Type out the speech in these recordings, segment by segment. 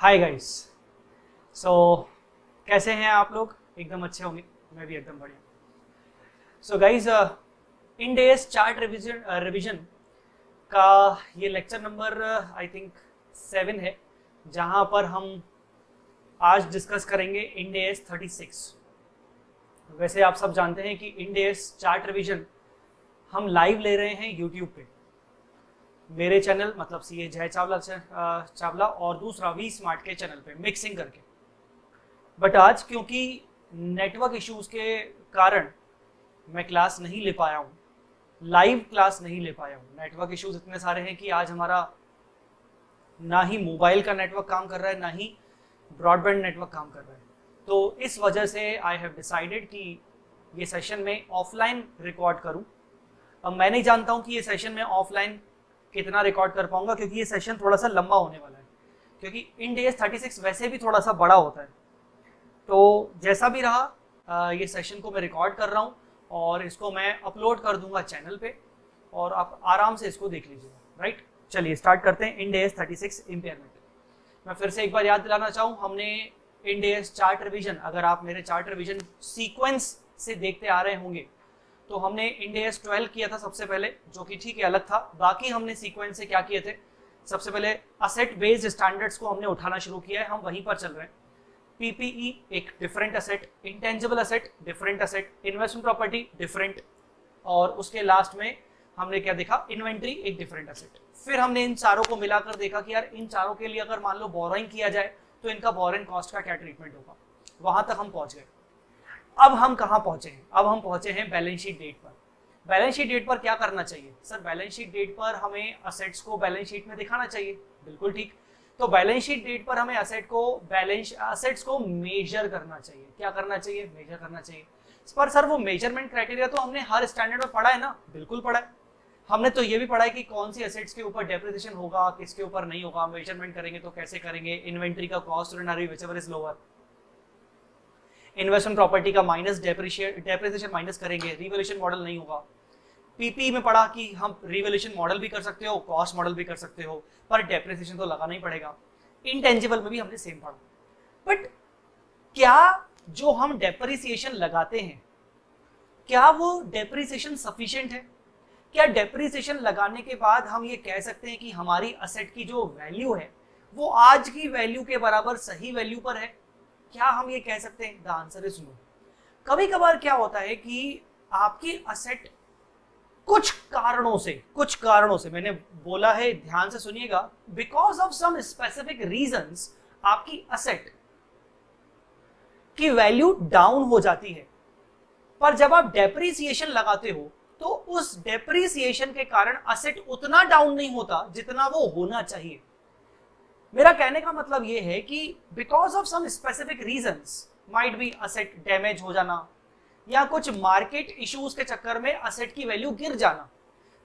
Hi guys, सो कैसे हैं आप लोग? एकदम अच्छे होंगे, मैं भी एकदम बढ़िया। So guys, Ind AS chart revision का ये लेक्चर नंबर आई थिंक 7 है, जहां पर हम आज डिस्कस करेंगे इंडेस 36। वैसे आप सब जानते हैं कि इंडेस चार्ट रिविजन हम लाइव ले रहे हैं यूट्यूब पे, मेरे चैनल मतलब सी ए जय चावला और दूसरा VSMART के चैनल पे मिक्सिंग करके। बट आज क्योंकि नेटवर्क इश्यूज़ के कारण मैं क्लास नहीं ले पाया हूँ, लाइव क्लास नहीं ले पाया हूँ। नेटवर्क इश्यूज़ इतने सारे हैं कि आज हमारा ना ही मोबाइल का नेटवर्क काम कर रहा है, ना ही ब्रॉडबैंड नेटवर्क काम कर रहा है। तो इस वजह से आई हैव डिसाइडेड कि ये सेशन मैं ऑफलाइन रिकॉर्ड करूँ। अब मैं नहीं जानता हूँ कि ये सेशन मैं ऑफलाइन कितना रिकॉर्ड कर पाऊंगा, क्योंकि ये सेशन थोड़ा सा लंबा होने वाला है, क्योंकि इंडेस 36 वैसे भी थोड़ा सा बड़ा होता है। तो जैसा भी रहा, ये सेशन को मैं रिकॉर्ड कर रहा हूँ और इसको मैं अपलोड कर दूंगा चैनल पे, और आप आराम से इसको देख लीजिएगा। राइट, चलिए स्टार्ट करते हैं। इंडेस 36 इम्पेयरमेंट, मैं फिर से एक बार याद दिलाना चाहूँ, हमने इंडेस चार्ट रिविजन, अगर आप मेरे चार्ट रिविजन सीक्वेंस से देखते आ रहे होंगे तो हमने इंडेस 12 किया था सबसे पहले, जो कि ठीक है अलग था। बाकी हमने सीक्वेंस से क्या किए थे, सबसे पहले असेट बेस्ड स्टैंडर्ड्स को हमने उठाना शुरू किया है, हम वहीं पर चल रहे हैं। पीपीई एक different asset, intangible asset different asset, investment property different, और उसके लास्ट में हमने क्या देखा, इन्वेंट्री एक डिफरेंट असेट। फिर हमने इन चारों को मिलाकर देखा कि यार इन चारों के लिए अगर मान लो बोरोइंग किया जाए तो इनका बोरोइंग कॉस्ट का क्या ट्रीटमेंट होगा। वहां तक हम पहुंच गए। अब हम कहाँ पहुंचे हैं? अब हम पहुंचे हैं बैलेंस शीट डेट पर। बैलेंस शीट डेट पर क्या करना चाहिए सर? बैलेंस शीट डेट पर हमें असेट्स को बैलेंस शीट में दिखाना चाहिए, बिल्कुल ठीक। तो बैलेंस शीट डेट पर हमें असेट्स को मेजर करना चाहिए। क्या करना चाहिए? मेजर करना चाहिए। पर सर वो मेजरमेंट क्राइटेरिया तो हमने हर स्टैंडर्ड में पढ़ा है ना? बिल्कुल पढ़ा है। हमने तो ये भी पढ़ा है कि कौन सी असेट्स के ऊपर डेप्रिसिएशन होगा, किसके ऊपर नहीं होगा, मेजरमेंट करेंगे तो कैसे करेंगे, इन्वेंट्री का cost whichever is lower, investment property का माइनस डेप्रिसिएशन माइनस करेंगे, रिवैल्यूएशन मॉडल नहीं होगा। पीपी में पढ़ा कि हम रिवैल्यूएशन मॉडल भी कर सकते हो, कॉस्ट मॉडल भी कर सकते हो, पर डेप्रिसिएशन तो लगाना ही पड़ेगा। इंटेंजिबल में भी हमने सेम पढ़ा। बट क्या जो हम डेप्रिसिएशन लगाते हैं, क्या वो डेप्रिसिएशन सफिशिएंट है? क्या डेप्रिसिएशन लगाने के बाद हम ये कह सकते हैं कि हमारी असेट की जो वैल्यू है वो आज की वैल्यू के बराबर सही वैल्यू पर है? क्या हम ये कह सकते हैं? The answer is no. कभी कभार क्या होता है कि आपकी असेट कुछ कारणों से, मैंने बोला है ध्यान से सुनिएगा, because of some specific reasons आपकी असेट की वैल्यू डाउन हो जाती है। पर जब आप डेप्रिसिएशन लगाते हो तो उस डेप्रिसिएशन के कारण असेट उतना डाउन नहीं होता जितना वो होना चाहिए। मेरा कहने का मतलब ये है कि because of some specific reasons, might be asset damage हो जाना या कुछ मार्केट इश्यूज के चक्कर में असेट की वैल्यू गिर जाना,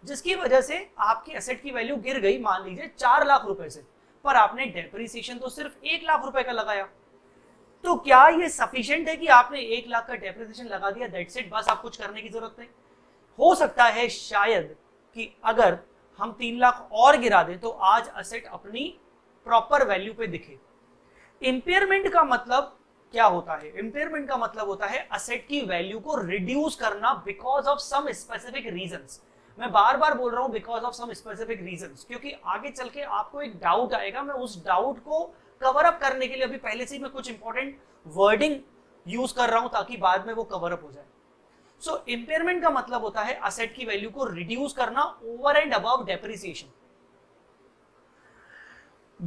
जिसकी वजह से आपकी असेट की वैल्यू गिर गई मान लीजिए 4 लाख रुपए से, पर आपने डेप्रिसिएशन तो सिर्फ 1 लाख रुपए का लगाया। तो क्या ये सफिशिएंट है कि आपने 1 लाख का डेप्रिसिएशन लगा दिया, दैट्स इट, बस आप कुछ करने की जरूरत नहीं? हो सकता है शायद कि अगर हम 3 लाख और गिरा दें तो आज असेट अपनी प्रॉपर वैल्यू पे दिखे। इंपेयरमेंट का मतलब क्या होता है? इंपेयरमेंट का मतलब होता है असेट की वैल्यू को रिड्यूस करना because of some specific reasons. मैं बार बार बोल रहा हूं because of some specific reasons, क्योंकि आगे चल के आपको एक डाउट आएगा, मैं उस डाउट को कवर अप करने के लिए अभी पहले से ही मैं कुछ इंपॉर्टेंट वर्डिंग यूज कर रहा हूं ताकि बाद में वो कवर अप हो जाए। सो इंपेयरमेंट का मतलब होता है असेट की वैल्यू को रिड्यूस करना ओवर एंड अबव डेप्रिसिएशन।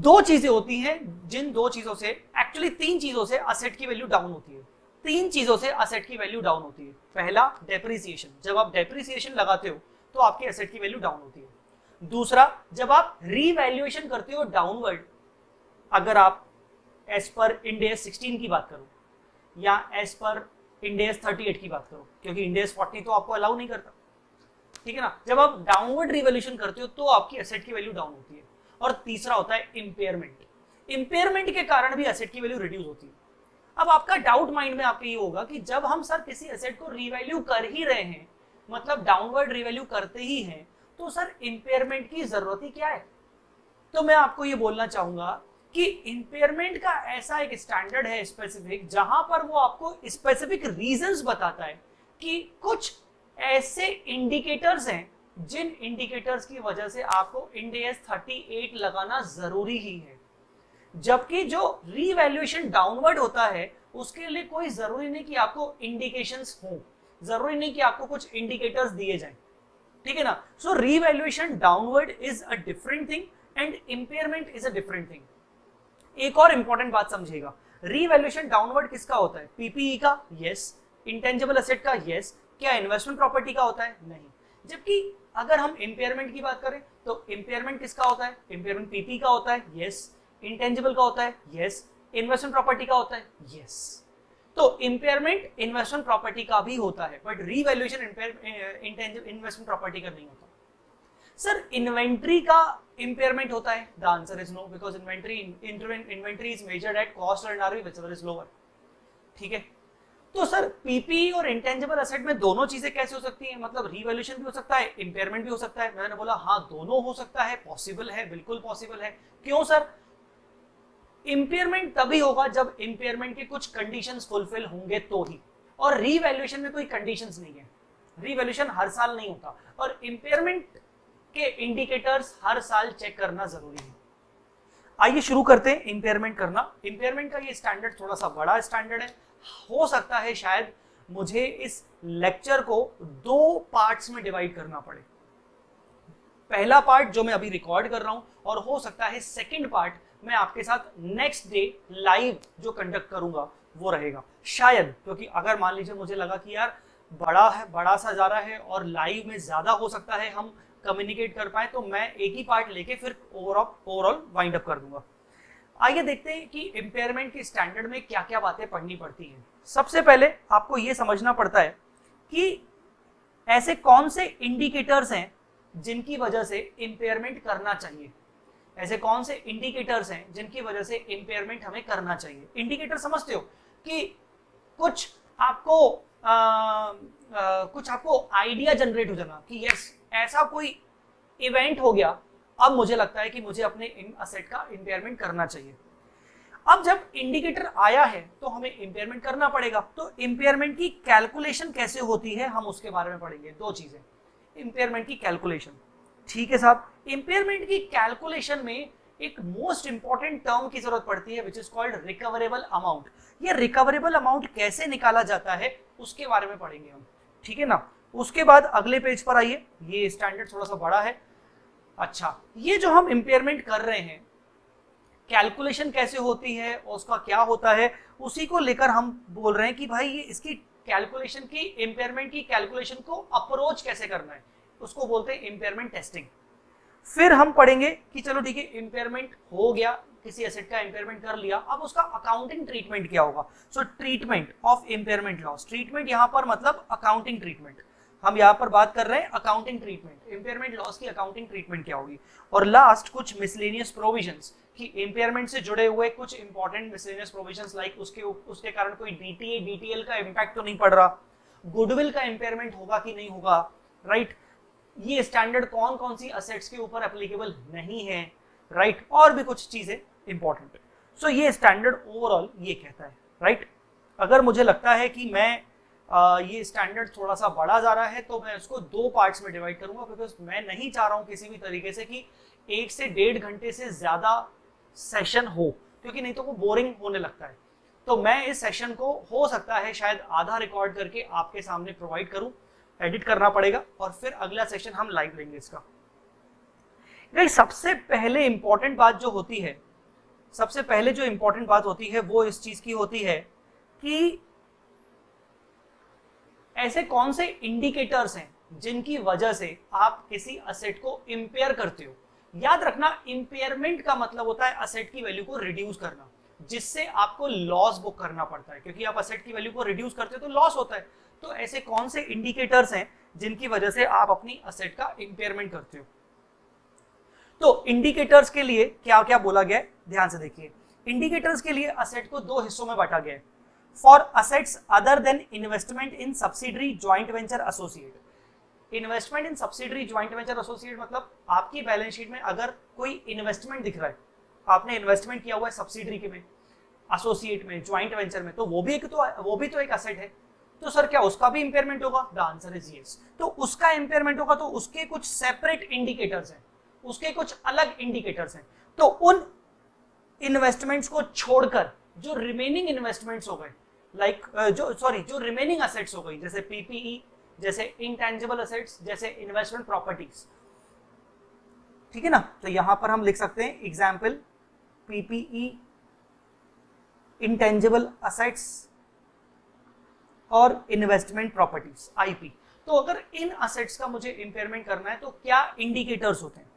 दो चीजें होती हैं, जिन दो चीजों से, एक्चुअली 3 चीजों से असेट की वैल्यू डाउन होती है। 3 चीजों से असेट की वैल्यू डाउन होती है। पहला, डेप्रिसिएशन। जब आप डेप्रिसिएशन लगाते हो तो आपकी असेट की वैल्यू डाउन होती है। दूसरा, जब आप रीवैल्यूएशन करते हो डाउनवर्ड, अगर आप एज पर इंडेस 16 की बात करो या एज पर इंडेस 38 की बात करो, क्योंकि इंडेस 40 तो आपको अलाउ नहीं करता, ठीक है ना। जब आप डाउनवर्ड रिवैल्यूएशन करते हो तो आपकी असेट की वैल्यू डाउन होती है। और तीसरा होता है इम्पेयरमेंट। इम्पेयरमेंट के कारण भी असेट की वैल्यू रिड्यूस होती है। अब आपका डाउट माइंड में आपके ये होगा कि जब हम सर किसी असेट को रिवैल्यू कर ही रहे हैं, मतलब डाउनवर्ड रिवैल्यू करते ही हैं, तो सर इम्पेयरमेंट की जरूरत ही क्या है? तो मैं आपको ये बोलना चाहूंगा कि इंपेयरमेंट का ऐसा एक स्टैंडर्ड है स्पेसिफिक, जहां पर वो आपको स्पेसिफिक रीजंस बताता है कि कुछ ऐसे इंडिकेटर्स हैं जिन इंडिकेटर्स की वजह से आपको INDAS 38 लगाना जरूरी ही है। जबकि जो रीवैल्यूएशन डाउनवर्ड होता है उसके लिए कोई जरूरी नहीं कि आपको इंडिकेशंस हो, जरूरी नहीं कि आपको कुछ इंडिकेटर्स दिए जाएं, ठीक है ना। So revaluation downward is a different thing and impairment is a different thing. एक और इंपॉर्टेंट बात समझिएगा, रीवैल्यूएशन डाउनवर्ड किसका होता है? पीपीई का? यस। इंटेंजिबल एसेट का? यस। क्या इन्वेस्टमेंट प्रॉपर्टी का होता है? नहीं। जबकि अगर हम इंपेयरमेंट की बात करें तो इंपेयरमेंट किसका होता है? इंपेयरमेंट पीपी का होता है, यस। इंटेंजिबल का होता है, यस। इन्वेस्टमेंट प्रॉपर्टी का होता है, यस। तो इंपेयरमेंट इन्वेस्टमेंट प्रॉपर्टी का भी होता है, बट रीवैल्यूएशन इन्वेस्टमेंट प्रॉपर्टी का नहीं होता। सर इन्वेंट्री का इंपेयरमेंट होता है? The answer is no, because inventory is measured at cost and RV whichever is lower, ठीक है। तो सर पीपी और इंटेंजिबल एसेट में दोनों चीजें कैसे हो सकती हैं? मतलब रीवैल्यूएशन भी हो सकता है, इंपेयरमेंट भी हो सकता है। मैंने बोला हाँ दोनों हो सकता है, पॉसिबल है, बिल्कुल पॉसिबल है। क्यों सर? इंपेयरमेंट तभी होगा जब इंपेयरमेंट के कुछ कंडीशंस फुलफिल होंगे तो ही, और रीवैल्यूएशन में कोई कंडीशंस नहीं है। रीवैल्यूएशन हर साल नहीं होता और इंपेयरमेंट के इंडिकेटर्स हर साल चेक करना जरूरी है। आइए शुरू करते हैं इंपेयरमेंट करना। इंपेयरमेंट का ये स्टैंडर्ड थोड़ा सा बड़ा स्टैंडर्ड है, हो सकता है शायद मुझे इस लेक्चर को दो पार्ट्स में डिवाइड करना पड़े। पहला पार्ट जो मैं अभी रिकॉर्ड कर रहा हूं, और हो सकता है सेकंड पार्ट मैं आपके साथ नेक्स्ट डे लाइव जो कंडक्ट करूंगा वो रहेगा शायद, क्योंकि अगर मान लीजिए मुझे लगा कि यार बड़ा है, बड़ा सा जा रहा है और लाइव में ज्यादा हो सकता है हम कम्युनिकेट कर पाए, तो मैं एक ही पार्ट लेके फिर ओवरऑल वाइंड अप कर दूंगा। आइए देखते हैं कि इंपेयरमेंट के स्टैंडर्ड में क्या क्या बातें पढ़नी पड़ती हैं। सबसे पहले आपको ये समझना पड़ता है कि ऐसे कौन से इंडिकेटर्स हैं जिनकी वजह से इंपेयरमेंट करना चाहिए। ऐसे कौन से इंडिकेटर्स हैं जिनकी वजह से इंपेयरमेंट हमें करना चाहिए। इंडिकेटर समझते हो कि कुछ आपको आइडिया जनरेट हो जाना कि यस ऐसा कोई इवेंट हो गया, अब मुझे लगता है कि मुझे अपने असेट का इंपेयरमेंट करना चाहिए। अब जब इंडिकेटर आया है तो हमें इंपेयरमेंट करना पड़ेगा। तो इंपेयरमेंट की कैलकुलेशन कैसे होती है हम उसके बारे में पढ़ेंगे। दो चीजें, इंपेयरमेंट की कैलकुलेशन, ठीक है साहब। इंपेयरमेंट की कैलकुलेशन में एक मोस्ट इंपॉर्टेंट टर्म की जरूरत पड़ती है which is called recoverable amount. ये रिकवरेबल अमाउंट कैसे निकाला जाता है उसके बारे में पढ़ेंगे हम, ठीक है ना। उसके बाद अगले पेज पर आइए, ये स्टैंडर्ड थोड़ा सा बड़ा है। अच्छा, ये जो हम इंपेयरमेंट कर रहे हैं कैलकुलेशन कैसे होती है और उसका क्या होता है, उसी को लेकर हम बोल रहे हैं कि भाई ये इसकी कैलकुलेशन की, इंपेयरमेंट की कैलकुलेशन को अप्रोच कैसे करना है, उसको बोलते हैं इंपेयरमेंट टेस्टिंग। फिर हम पढ़ेंगे कि चलो ठीक है इंपेयरमेंट हो गया, किसी एसेट का इंपेयरमेंट कर लिया, अब उसका अकाउंटिंग ट्रीटमेंट क्या होगा। So treatment of impairment loss, treatment यहाँ पर मतलब अकाउंटिंग ट्रीटमेंट, हम यहाँ पर बात कर रहे हैं अकाउंटिंग ट्रीटमेंट, इंपेयरमेंट लॉस की अकाउंटिंग ट्रीटमेंट क्या होगी। और लास्ट कुछ मिसलेनियस प्रोविजंस कि इंपेयरमेंट से जुड़े हुए कुछ इंपॉर्टेंट मिसलेनियस प्रोविजंस लाइक उसके कारण कोई डीटीए डीटीएल का इंपैक्ट तो नहीं पड़ रहा, गुडविल का इंपेयरमेंट होगा कि नहीं होगा, राइट। ये स्टैंडर्ड कौन कौन सी असेट्स के ऊपर एप्लीकेबल नहीं है, राइट। और भी कुछ चीजें इंपॉर्टेंट है। सो ये स्टैंडर्ड ओवरऑल ये कहता है, राइट। अगर मुझे लगता है कि मैं ये स्टैंडर्ड थोड़ा सा बड़ा जा रहा है तो मैं उसको दो पार्ट्स में डिवाइड करूंगा, बिकॉज मैं नहीं चाह रहा हूं किसी भी तरीके से कि 1 से 1.5 घंटे से ज्यादा सेशन हो, क्योंकि नहीं तो वो बोरिंग होने लगता है। तो मैं इस सेशन को हो सकता है शायद आधा रिकॉर्ड करके आपके सामने प्रोवाइड करूं, एडिट करना पड़ेगा, और फिर अगला सेशन हम लाइव लेंगे इसका। सबसे पहले इंपॉर्टेंट बात जो होती है, सबसे पहले जो इंपॉर्टेंट बात होती है वो इस चीज की होती है कि ऐसे कौन से इंडिकेटर्स हैं जिनकी वजह से आप किसी असेट को इंपेयर करते हो। याद रखना इंपेयरमेंट का मतलब होता है असेट की वैल्यू को रिड्यूस करना, जिससे आपको लॉस बुक करना पड़ता है, क्योंकि आप असेट की वैल्यू को रिड्यूस करते हो तो लॉस होता है। तो ऐसे कौन से इंडिकेटर्स हैं जिनकी वजह से आप अपनी असेट का इंपेयरमेंट करते हो। तो इंडिकेटर्स के लिए क्या क्या बोला गया है ध्यान से देखिए। इंडिकेटर्स के लिए असेट को दो हिस्सों में बांटा गया है, for assets other than investment in subsidiary joint venture associate. Investment in subsidiary joint venture associate मतलब आपकी बैलेंस शीट में अगर कोई इन्वेस्टमेंट दिख रहा है आपने इन्वेस्टमेंट किया हुआ है सब्सिडरी के में, एसोसिएट में, ज्वाइंट वेंचर में, तो वो भी तो एक एसेट है। तो सर क्या उसका भी इंपेयरमेंट होगा? The answer is yes. तो उसका इंपेयरमेंट होगा, तो उसके कुछ सेपरेट इंडिकेटर्स हैं, उसके कुछ अलग इंडिकेटर्स हैं। तो उन इन्वेस्टमेंट्स को छोड़कर जो रिमेनिंग इन्वेस्टमेंट्स हो गए, जो रिमेनिंग असेट्स हो गई, जैसे पीपीई, जैसे इंटेंजिबल असेट्स, जैसे इन्वेस्टमेंट प्रॉपर्टीज, ठीक है ना। तो यहां पर हम लिख सकते हैं एग्जाम्पल पीपीई, इंटेंजिबल असेट्स और इन्वेस्टमेंट प्रॉपर्टीज, आईपी। तो अगर इन असेट्स का मुझे इंपेयरमेंट करना है तो क्या इंडिकेटर्स होते हैं?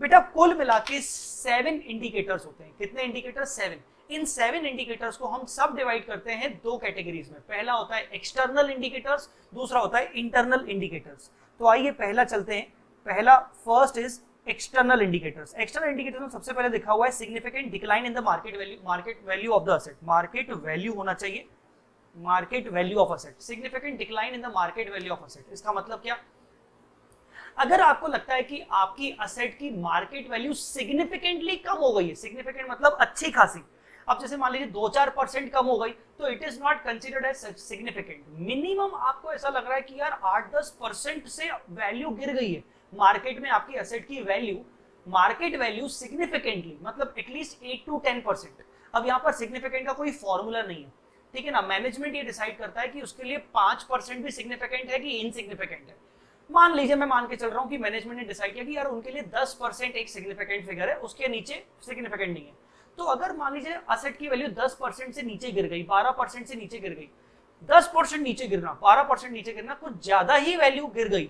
बेटा कुल मिला के 7 इंडिकेटर्स होते हैं। कितने इंडिकेटर्स? 7। इन 7 इंडिकेटर्स को हम सब डिवाइड करते हैं 2 कैटेगरीज में। पहला होता है एक्सटर्नल इंडिकेटर्स, दूसरा होता है इंटरनल इंडिकेटर्स। तो आइए पहला चलते हैं। पहला first is external indicators. External indicators में सबसे पहले देखा हुआ है significant decline in the market value of the asset. Market value होना चाहिए, market value of asset, significant decline in the market value of asset. इसका मतलब क्या? अगर आपको लगता है कि आपकी असेट की मार्केट वैल्यू सिग्निफिकेंटली कम हो गई है, सिग्निफिकेंट मतलब अच्छी खासी, अब जैसे मान लीजिए 2-4% कम हो गई, तो it is not considered as significant. Minimum आपको ऐसा लग रहा है कि यार 8-10% से वैल्यू गिर गई है मार्केट में, आपकी असेट की वैल्यू, मार्केट वैल्यू सिग्निफिकेंटली, मतलब एटलीस्ट 8-10%। अब यहाँ पर सिग्निफिकेंट का कोई फॉर्मूला नहीं है, ठीक है ना। मैनेजमेंट ये डिसाइड करता है कि उसके लिए 5% भी सिग्निफिकेंट है कि इनसिग्निफिकेंट है। मान लीजिए, मैं मान के चल रहा हूँ कि मैनेजमेंट ने डिसाइड किया कि यार उनके लिए 10% एक सिग्निफिकेंट फिगर है, उसके नीचे सिग्निफिकेंट नहीं है। तो अगर मान लीजिए असेट की वैल्यू 10% से नीचे गिर गई, 12% से नीचे गिर गई, 10% नीचे गिरना, 12% नीचे गिरना, कुछ ज्यादा ही वैल्यू गिर गई,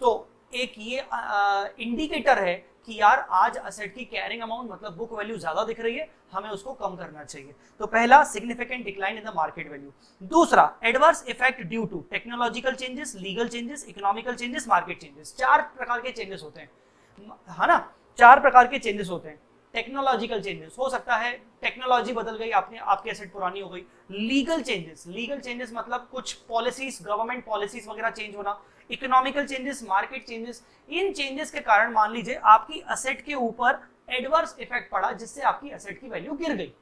तो एक ये इंडिकेटर है कि यार आज असेट की कैरिंग अमाउंट, मतलब बुक वैल्यू ज्यादा दिख रही है, हमें उसको कम करना चाहिए। तो पहला significant decline in the market value. दूसरा adverse effect due to technological changes, legal changes, economical changes, market changes. 4 प्रकार के चेंजेस होते हैं, है ना, 4 प्रकार के चेंजेस होते हैं। टेक्नोलॉजिकल चेंजेस हो सकता है टेक्नोलॉजी बदल गई, आपकी एसेट पुरानी हो गई। लीगल चेंजेस, लीगल चेंजेस मतलब कुछ पॉलिसीज, गवर्नमेंट पॉलिसीज वगैरह चेंज होना। Economical changes, market changes. इन चेंजेस के कारण मान लीजिए आपकी असेट के ऊपर एडवर्स इफेक्ट पड़ा, जिससे आपकी असेट की वैल्यू गिर गई,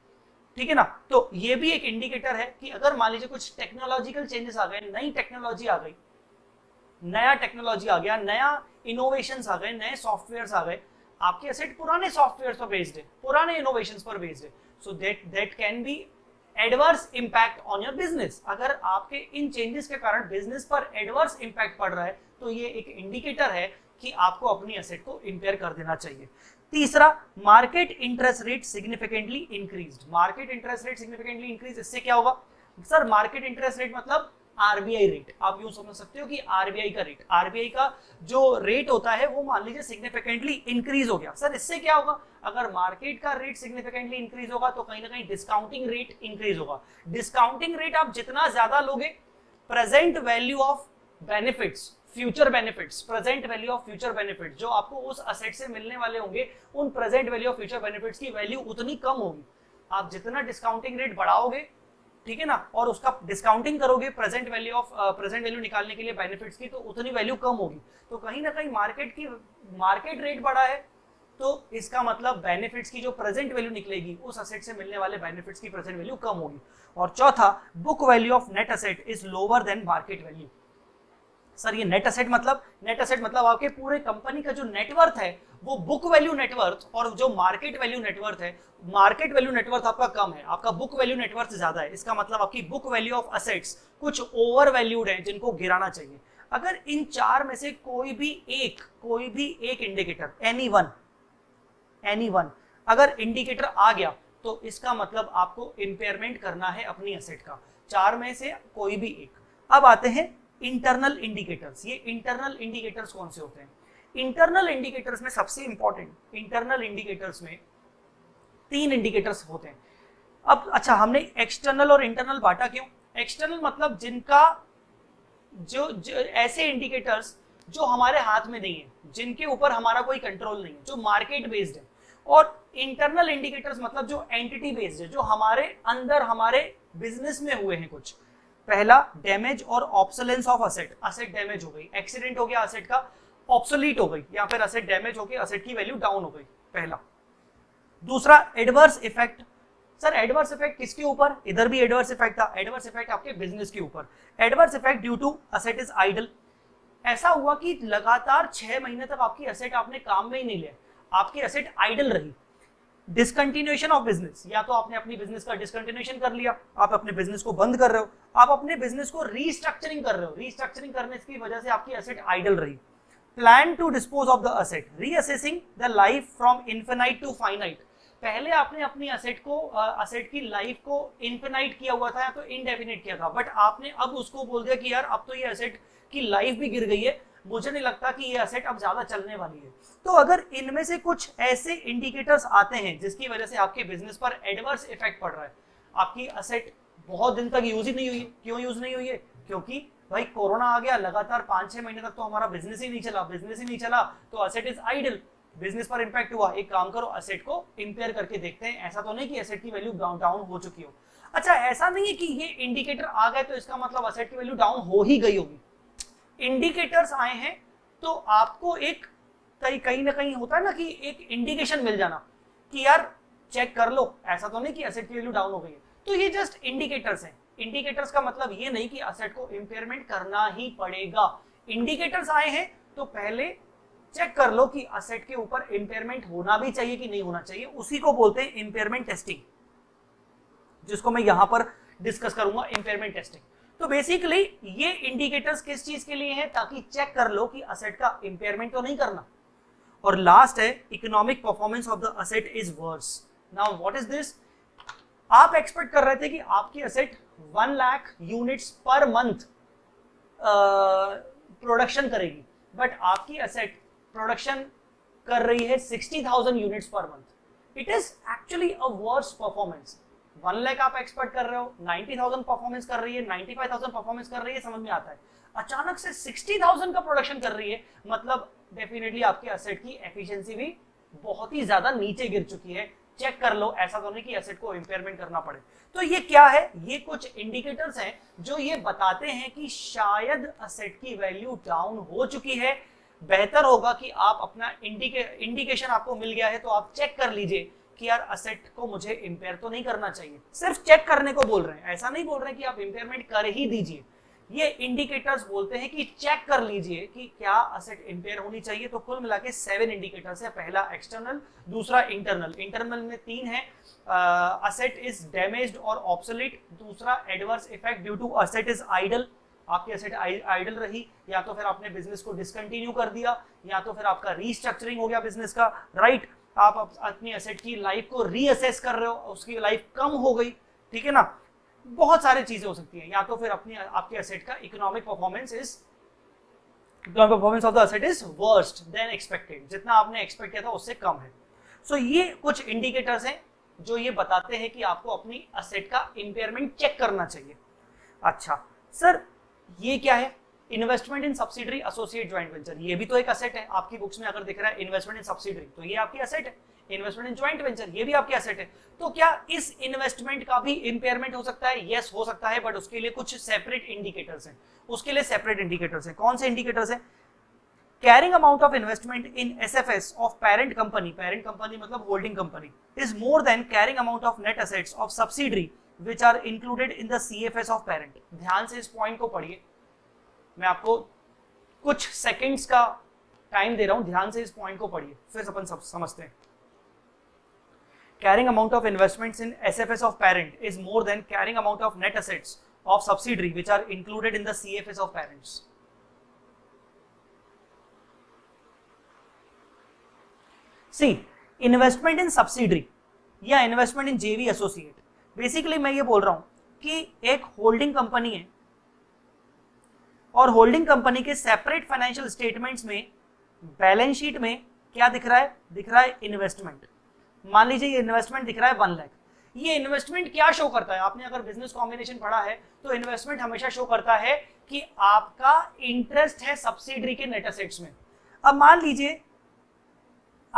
ठीक है ना। तो ये भी एक इंडिकेटर है कि अगर मान लीजिए कुछ टेक्नोलॉजिकल चेंजेस आ गए, नई टेक्नोलॉजी आ गई, नया टेक्नोलॉजी आ गया, नया इनोवेशन आ गए, नए सॉफ्टवेयर आ गए, आपके एसेट पुराने सॉफ्टवेयर पर बेस्ड है, पुराने इनोवेशंस पर बेस्ड है, so that can be adverse impact on your business. अगर आपके इन चेंजेस के कारण बिजनेस पर एडवर्स इंपैक्ट पड़ रहा है, तो ये एक इंडिकेटर है कि आपको अपनी एसेट को इंपेयर कर देना चाहिए। तीसरा, market interest rate significantly increased. Market interest rate significantly increase, इससे क्या होगा? सर मार्केट इंटरेस्ट रेट मतलब आरबीआई रेट, आप यूं समझ सकते हो कि आरबीआई का रेट, आरबीआई का जो रेट होता है वो मान लीजिए सिग्निफिकेंटली इंक्रीज हो गया। सर इससे क्या होगा? अगर मार्केट का रेट सिग्निफिकेंटली इंक्रीज होगा तो कहीं ना कहीं डिस्काउंटिंग रेट इंक्रीज होगा। डिस्काउंटिंग रेट आप जितना ज्यादा लोगे, present value of benefits, future benefits, present value of future benefit, जो आपको उस असेट से मिलने वाले होंगे, उन present value of future benefits की वैल्यू उतनी कम होगी। आप जितना डिस्काउंटिंग रेट बढ़ाओगे, ठीक है ना, और उसका डिस्काउंटिंग करोगे प्रेजेंट वैल्यू निकालने के लिए बेनिफिट्स की, तो उतनी वैल्यू कम होगी। तो कहीं ना कहीं मार्केट रेट बढ़ा है, तो इसका मतलब बेनिफिट्स की जो प्रेजेंट वैल्यू निकलेगी, उस असेट से मिलने वाले बेनिफिट्स की प्रेजेंट वैल्यू कम होगी। और चौथा, book value of net asset is lower than market value. Sir ये नेट असेट मतलब आपके पूरे कंपनी का जो नेटवर्थ है, वो बुक वैल्यू नेटवर्थ और जो मार्केट वैल्यू नेटवर्थ है, मार्केट वैल्यू नेटवर्थ आपका कम है, आपका बुक वैल्यू नेटवर्थ ज्यादा है, इसका मतलब आपकी बुक वैल्यू ऑफ असेट्स कुछ ओवर वैल्यूड है, जिनको गिराना चाहिए। अगर इन 4 में से कोई भी एक इंडिकेटर, एनी वन अगर इंडिकेटर आ गया, तो इसका मतलब आपको इंपेयरमेंट करना है अपनी असेट का, 4 में से कोई भी एक। अब आते हैं इंटरनल इंडिकेटर्स। ये इंटरनल इंडिकेटर्स कौन से होते हैं? इंटरनल इंडिकेटर्स में सबसे इंपॉर्टेंट, इंटरनल इंडिकेटर्स में 3 इंडिकेटर्स होते हैं। अब अच्छा, हमने एक्सटर्नल और इंटरनल बांटा क्यों? एक्सटर्नल मतलब जो ऐसे इंडिकेटर्स जो हमारे हाथ में नहीं है, जिनके ऊपर हमारा कोई कंट्रोल नहीं है, जो मार्केट बेस्ड है, और इंटरनल इंडिकेटर्स मतलब जो एंटिटी बेस्ड है, जो हमारे अंदर, हमारे बिजनेस में हुए हैं कुछ। पहला, डैमेज और obsolescence of asset. Asset damage हो गई, एक्सीडेंट हो गया, असेट का ऑब्सोलीट हो गई, या फिर असेट डैमेज हो गई, असेट की वैल्यू डाउन हो गई, पहला। दूसरा adverse effect. Sir adverse effect किसके ऊपर? इधर भी एडवर्स इफेक्ट था, एडवर्स इफेक्ट आपके बिजनेस के ऊपर। Adverse effect due to asset is idle. ऐसा हुआ कि लगातार 6 महीने तक आपकी असेट आपने काम में ही नहीं लिया, आपकी असेट आइडल रही। डिसकंटिन्यूएशन ऑफ बिजनेस, या तो आपने अपनी बिजनेस का डिसकंटिन्यूएशन कर लिया, आप अपने बिजनेस को बंद कर रहे हो, आप अपने बिजनेस को रीस्ट्रक्चरिंग कर रहे हो, रीस्ट्रक्चरिंग करने की वजह से आपकी एसेट आइडल रही। Plan to dispose of the asset, reassessing the life from infinite to finite. पहले आपने अपनी असेट को, असेट की लाइफ को इनफिनाइट किया हुआ था या तो इनडेफिनेट किया था, बट आपने अब उसको बोल दिया कि यार अब तो ये असेट की लाइफ भी गिर गई है, मुझे नहीं लगता कि ये असेट अब ज्यादा चलने वाली है। तो अगर इनमें से कुछ ऐसे इंडिकेटर्स आते हैं जिसकी वजह से आपके बिजनेस पर एडवर्स इफेक्ट पड़ रहा है, आपकी असेट बहुत दिन तक यूज ही नहीं हुई। क्यों यूज नहीं हुई है? क्योंकि भाई कोरोना आ गया, लगातार 5-6 महीने तक तो हमारा बिजनेस ही नहीं चला, तो असेट इज आइडल, बिजनेस पर इम्पैक्ट हुआ। एक काम करो, असेट को इंपेयर करके देखते हैं, ऐसा तो नहीं कि असेट की वैल्यू डाउन हो चुकी हो। अच्छा, ऐसा नहीं है कि ये इंडिकेटर आ गए तो इसका मतलब असेट की वैल्यू डाउन हो ही गई होगी। इंडिकेटर्स आए हैं तो आपको एक कहीं ना कहीं होता है ना कि एक इंडिकेशन मिल जाना कि यार चेक कर लो, ऐसा तो नहीं कि एसेट की वैल्यू डाउन हो गई है। तो ये जस्ट इंडिकेटर्स हैं। इंडिकेटर्स का मतलब ये नहीं कि एसेट को इंपेयरमेंट करना ही पड़ेगा। इंडिकेटर्स आए हैं तो पहले चेक कर लो कि एसेट के ऊपर इंपेयरमेंट होना भी चाहिए कि नहीं होना चाहिए। उसी को बोलते हैं इंपेयरमेंट टेस्टिंग, जिसको मैं यहां पर डिस्कस करूंगा, इंपेयरमेंट टेस्टिंग। तो बेसिकली ये इंडिकेटर्स किस चीज के लिए हैं? ताकि चेक कर लो कि असेट का इंपेयरमेंट तो नहीं करना। और लास्ट है economic performance of the asset is worse. Now what is this? आप एक्सपेक्ट कर रहे थे कि आपकी असेट 1 lakh units per month production करेगी, बट आपकी असेट प्रोडक्शन कर रही है 60,000 units per month. It is actually a worse performance. 1 lakh आप एक्सपेक्ट कर रहे हो, 90,000 परफॉर्मेंस कर रही है, 95,000 परफॉर्मेंस कर रही है, समझ में आता है। अचानक से 60,000 का प्रोडक्शन कर रही है, मतलब डेफिनेटली आपके एसेट की एफिशिएंसी भी बहुत ही ज्यादा नीचे गिर चुकी है। चेक कर लो, ऐसा तो नहीं कि एसेट को इंपेयरमेंट करना पड़े। तो ये क्या है? ये कुछ इंडिकेटर्स हैं जो ये बताते हैं कि शायद एसेट की वैल्यू डाउन हो चुकी है। बेहतर होगा कि आप अपना इंडिकेशन आपको मिल गया है तो आप चेक कर लीजिए कि यार असेट को मुझे इंपेयर तो नहीं करना चाहिए। सिर्फ चेक करने को बोल रहे हैं, ऐसा नहीं बोल रहे हैं कि आप इंपेयरमेंट कर ही दीजिए। ये इंडिकेटर्स बोलते हैं कि चेक कर लीजिए कि क्या असेट इंपेयर होनी चाहिए। तो कुल मिला के 7 इंडिकेटर्स है। पहला एक्सटर्नल, दूसरा इंटरनल। इंटरनल में 3 है, असेट इज डैमेज्ड और ऑब्सोलीट, दूसरा adverse effect due to asset is idle, आपकी एसेट आइडल रही, या तो फिर आपने बिजनेस को डिसकंटिन्यू कर दिया, या तो फिर आपका रीस्ट्रक्चरिंग हो गया बिजनेस का, राइट? आप अपनी एसेट की लाइफ को रीअसेस कर रहे हो, उसकी लाइफ कम हो गई, ठीक है ना? बहुत सारी चीजें हो सकती हैं। या तो फिर अपनी आपके एसेट का economic performance of the asset is worst than expected, जितना आपने एक्सपेक्ट किया था उससे कम है। सो ये कुछ इंडिकेटर्स हैं जो ये बताते हैं कि आपको अपनी एसेट का इंपेयरमेंट चेक करना चाहिए। अच्छा सर, ये क्या है? Investment in subsidiary, associate, joint venture, ये भी तो एक एसेट है। आपकी बुक्स में अगर दिख रहा है इन्वेस्टमेंट इन सब्सिडरी, तो ये आपकी एसेट है। इन्वेस्टमेंट इन ज्वाइंट वेंचर, ये भी आपकी एसेट है। तो क्या इस इन्वेस्टमेंट का भी इंपेयरमेंट हो सकता है? यस, हो सकता है, बट उसके लिए कुछ सेपरेट इंडिकेटर्स हैं। कौन से इंडिकेटर्स हैं? Carrying amount of investment in SFS of parent company, मतलब holding company, is more than carrying amount of net assets of subsidiary which are included in the CFS of parent. ध्यान से इस point को पढ़िए, मैं आपको कुछ सेकंड्स का टाइम दे रहा हूं, ध्यान से इस पॉइंट को पढ़िए, फिर अपन सब समझते हैं। Carrying amount of investments in SFS of parent is more than carrying amount of net assets of subsidiary which are included in the CFS of parents. See, investment in subsidiary या investment in JV associate, basically मैं ये बोल रहा हूं कि एक holding company है और होल्डिंग कंपनी के सेपरेट फाइनेंशियल स्टेटमेंट्स में, बैलेंस शीट में क्या दिख रहा है? दिख रहा है इन्वेस्टमेंट। मान लीजिए ये इन्वेस्टमेंट दिख रहा है 1 लाख। ये इन्वेस्टमेंट क्या शो करता है? आपने अगर बिजनेस कॉम्बिनेशन पढ़ा है तो इन्वेस्टमेंट हमेशा शो करता है कि आपका इंटरेस्ट है सब्सिडरी के नेट एसेट्स में। अब मान लीजिए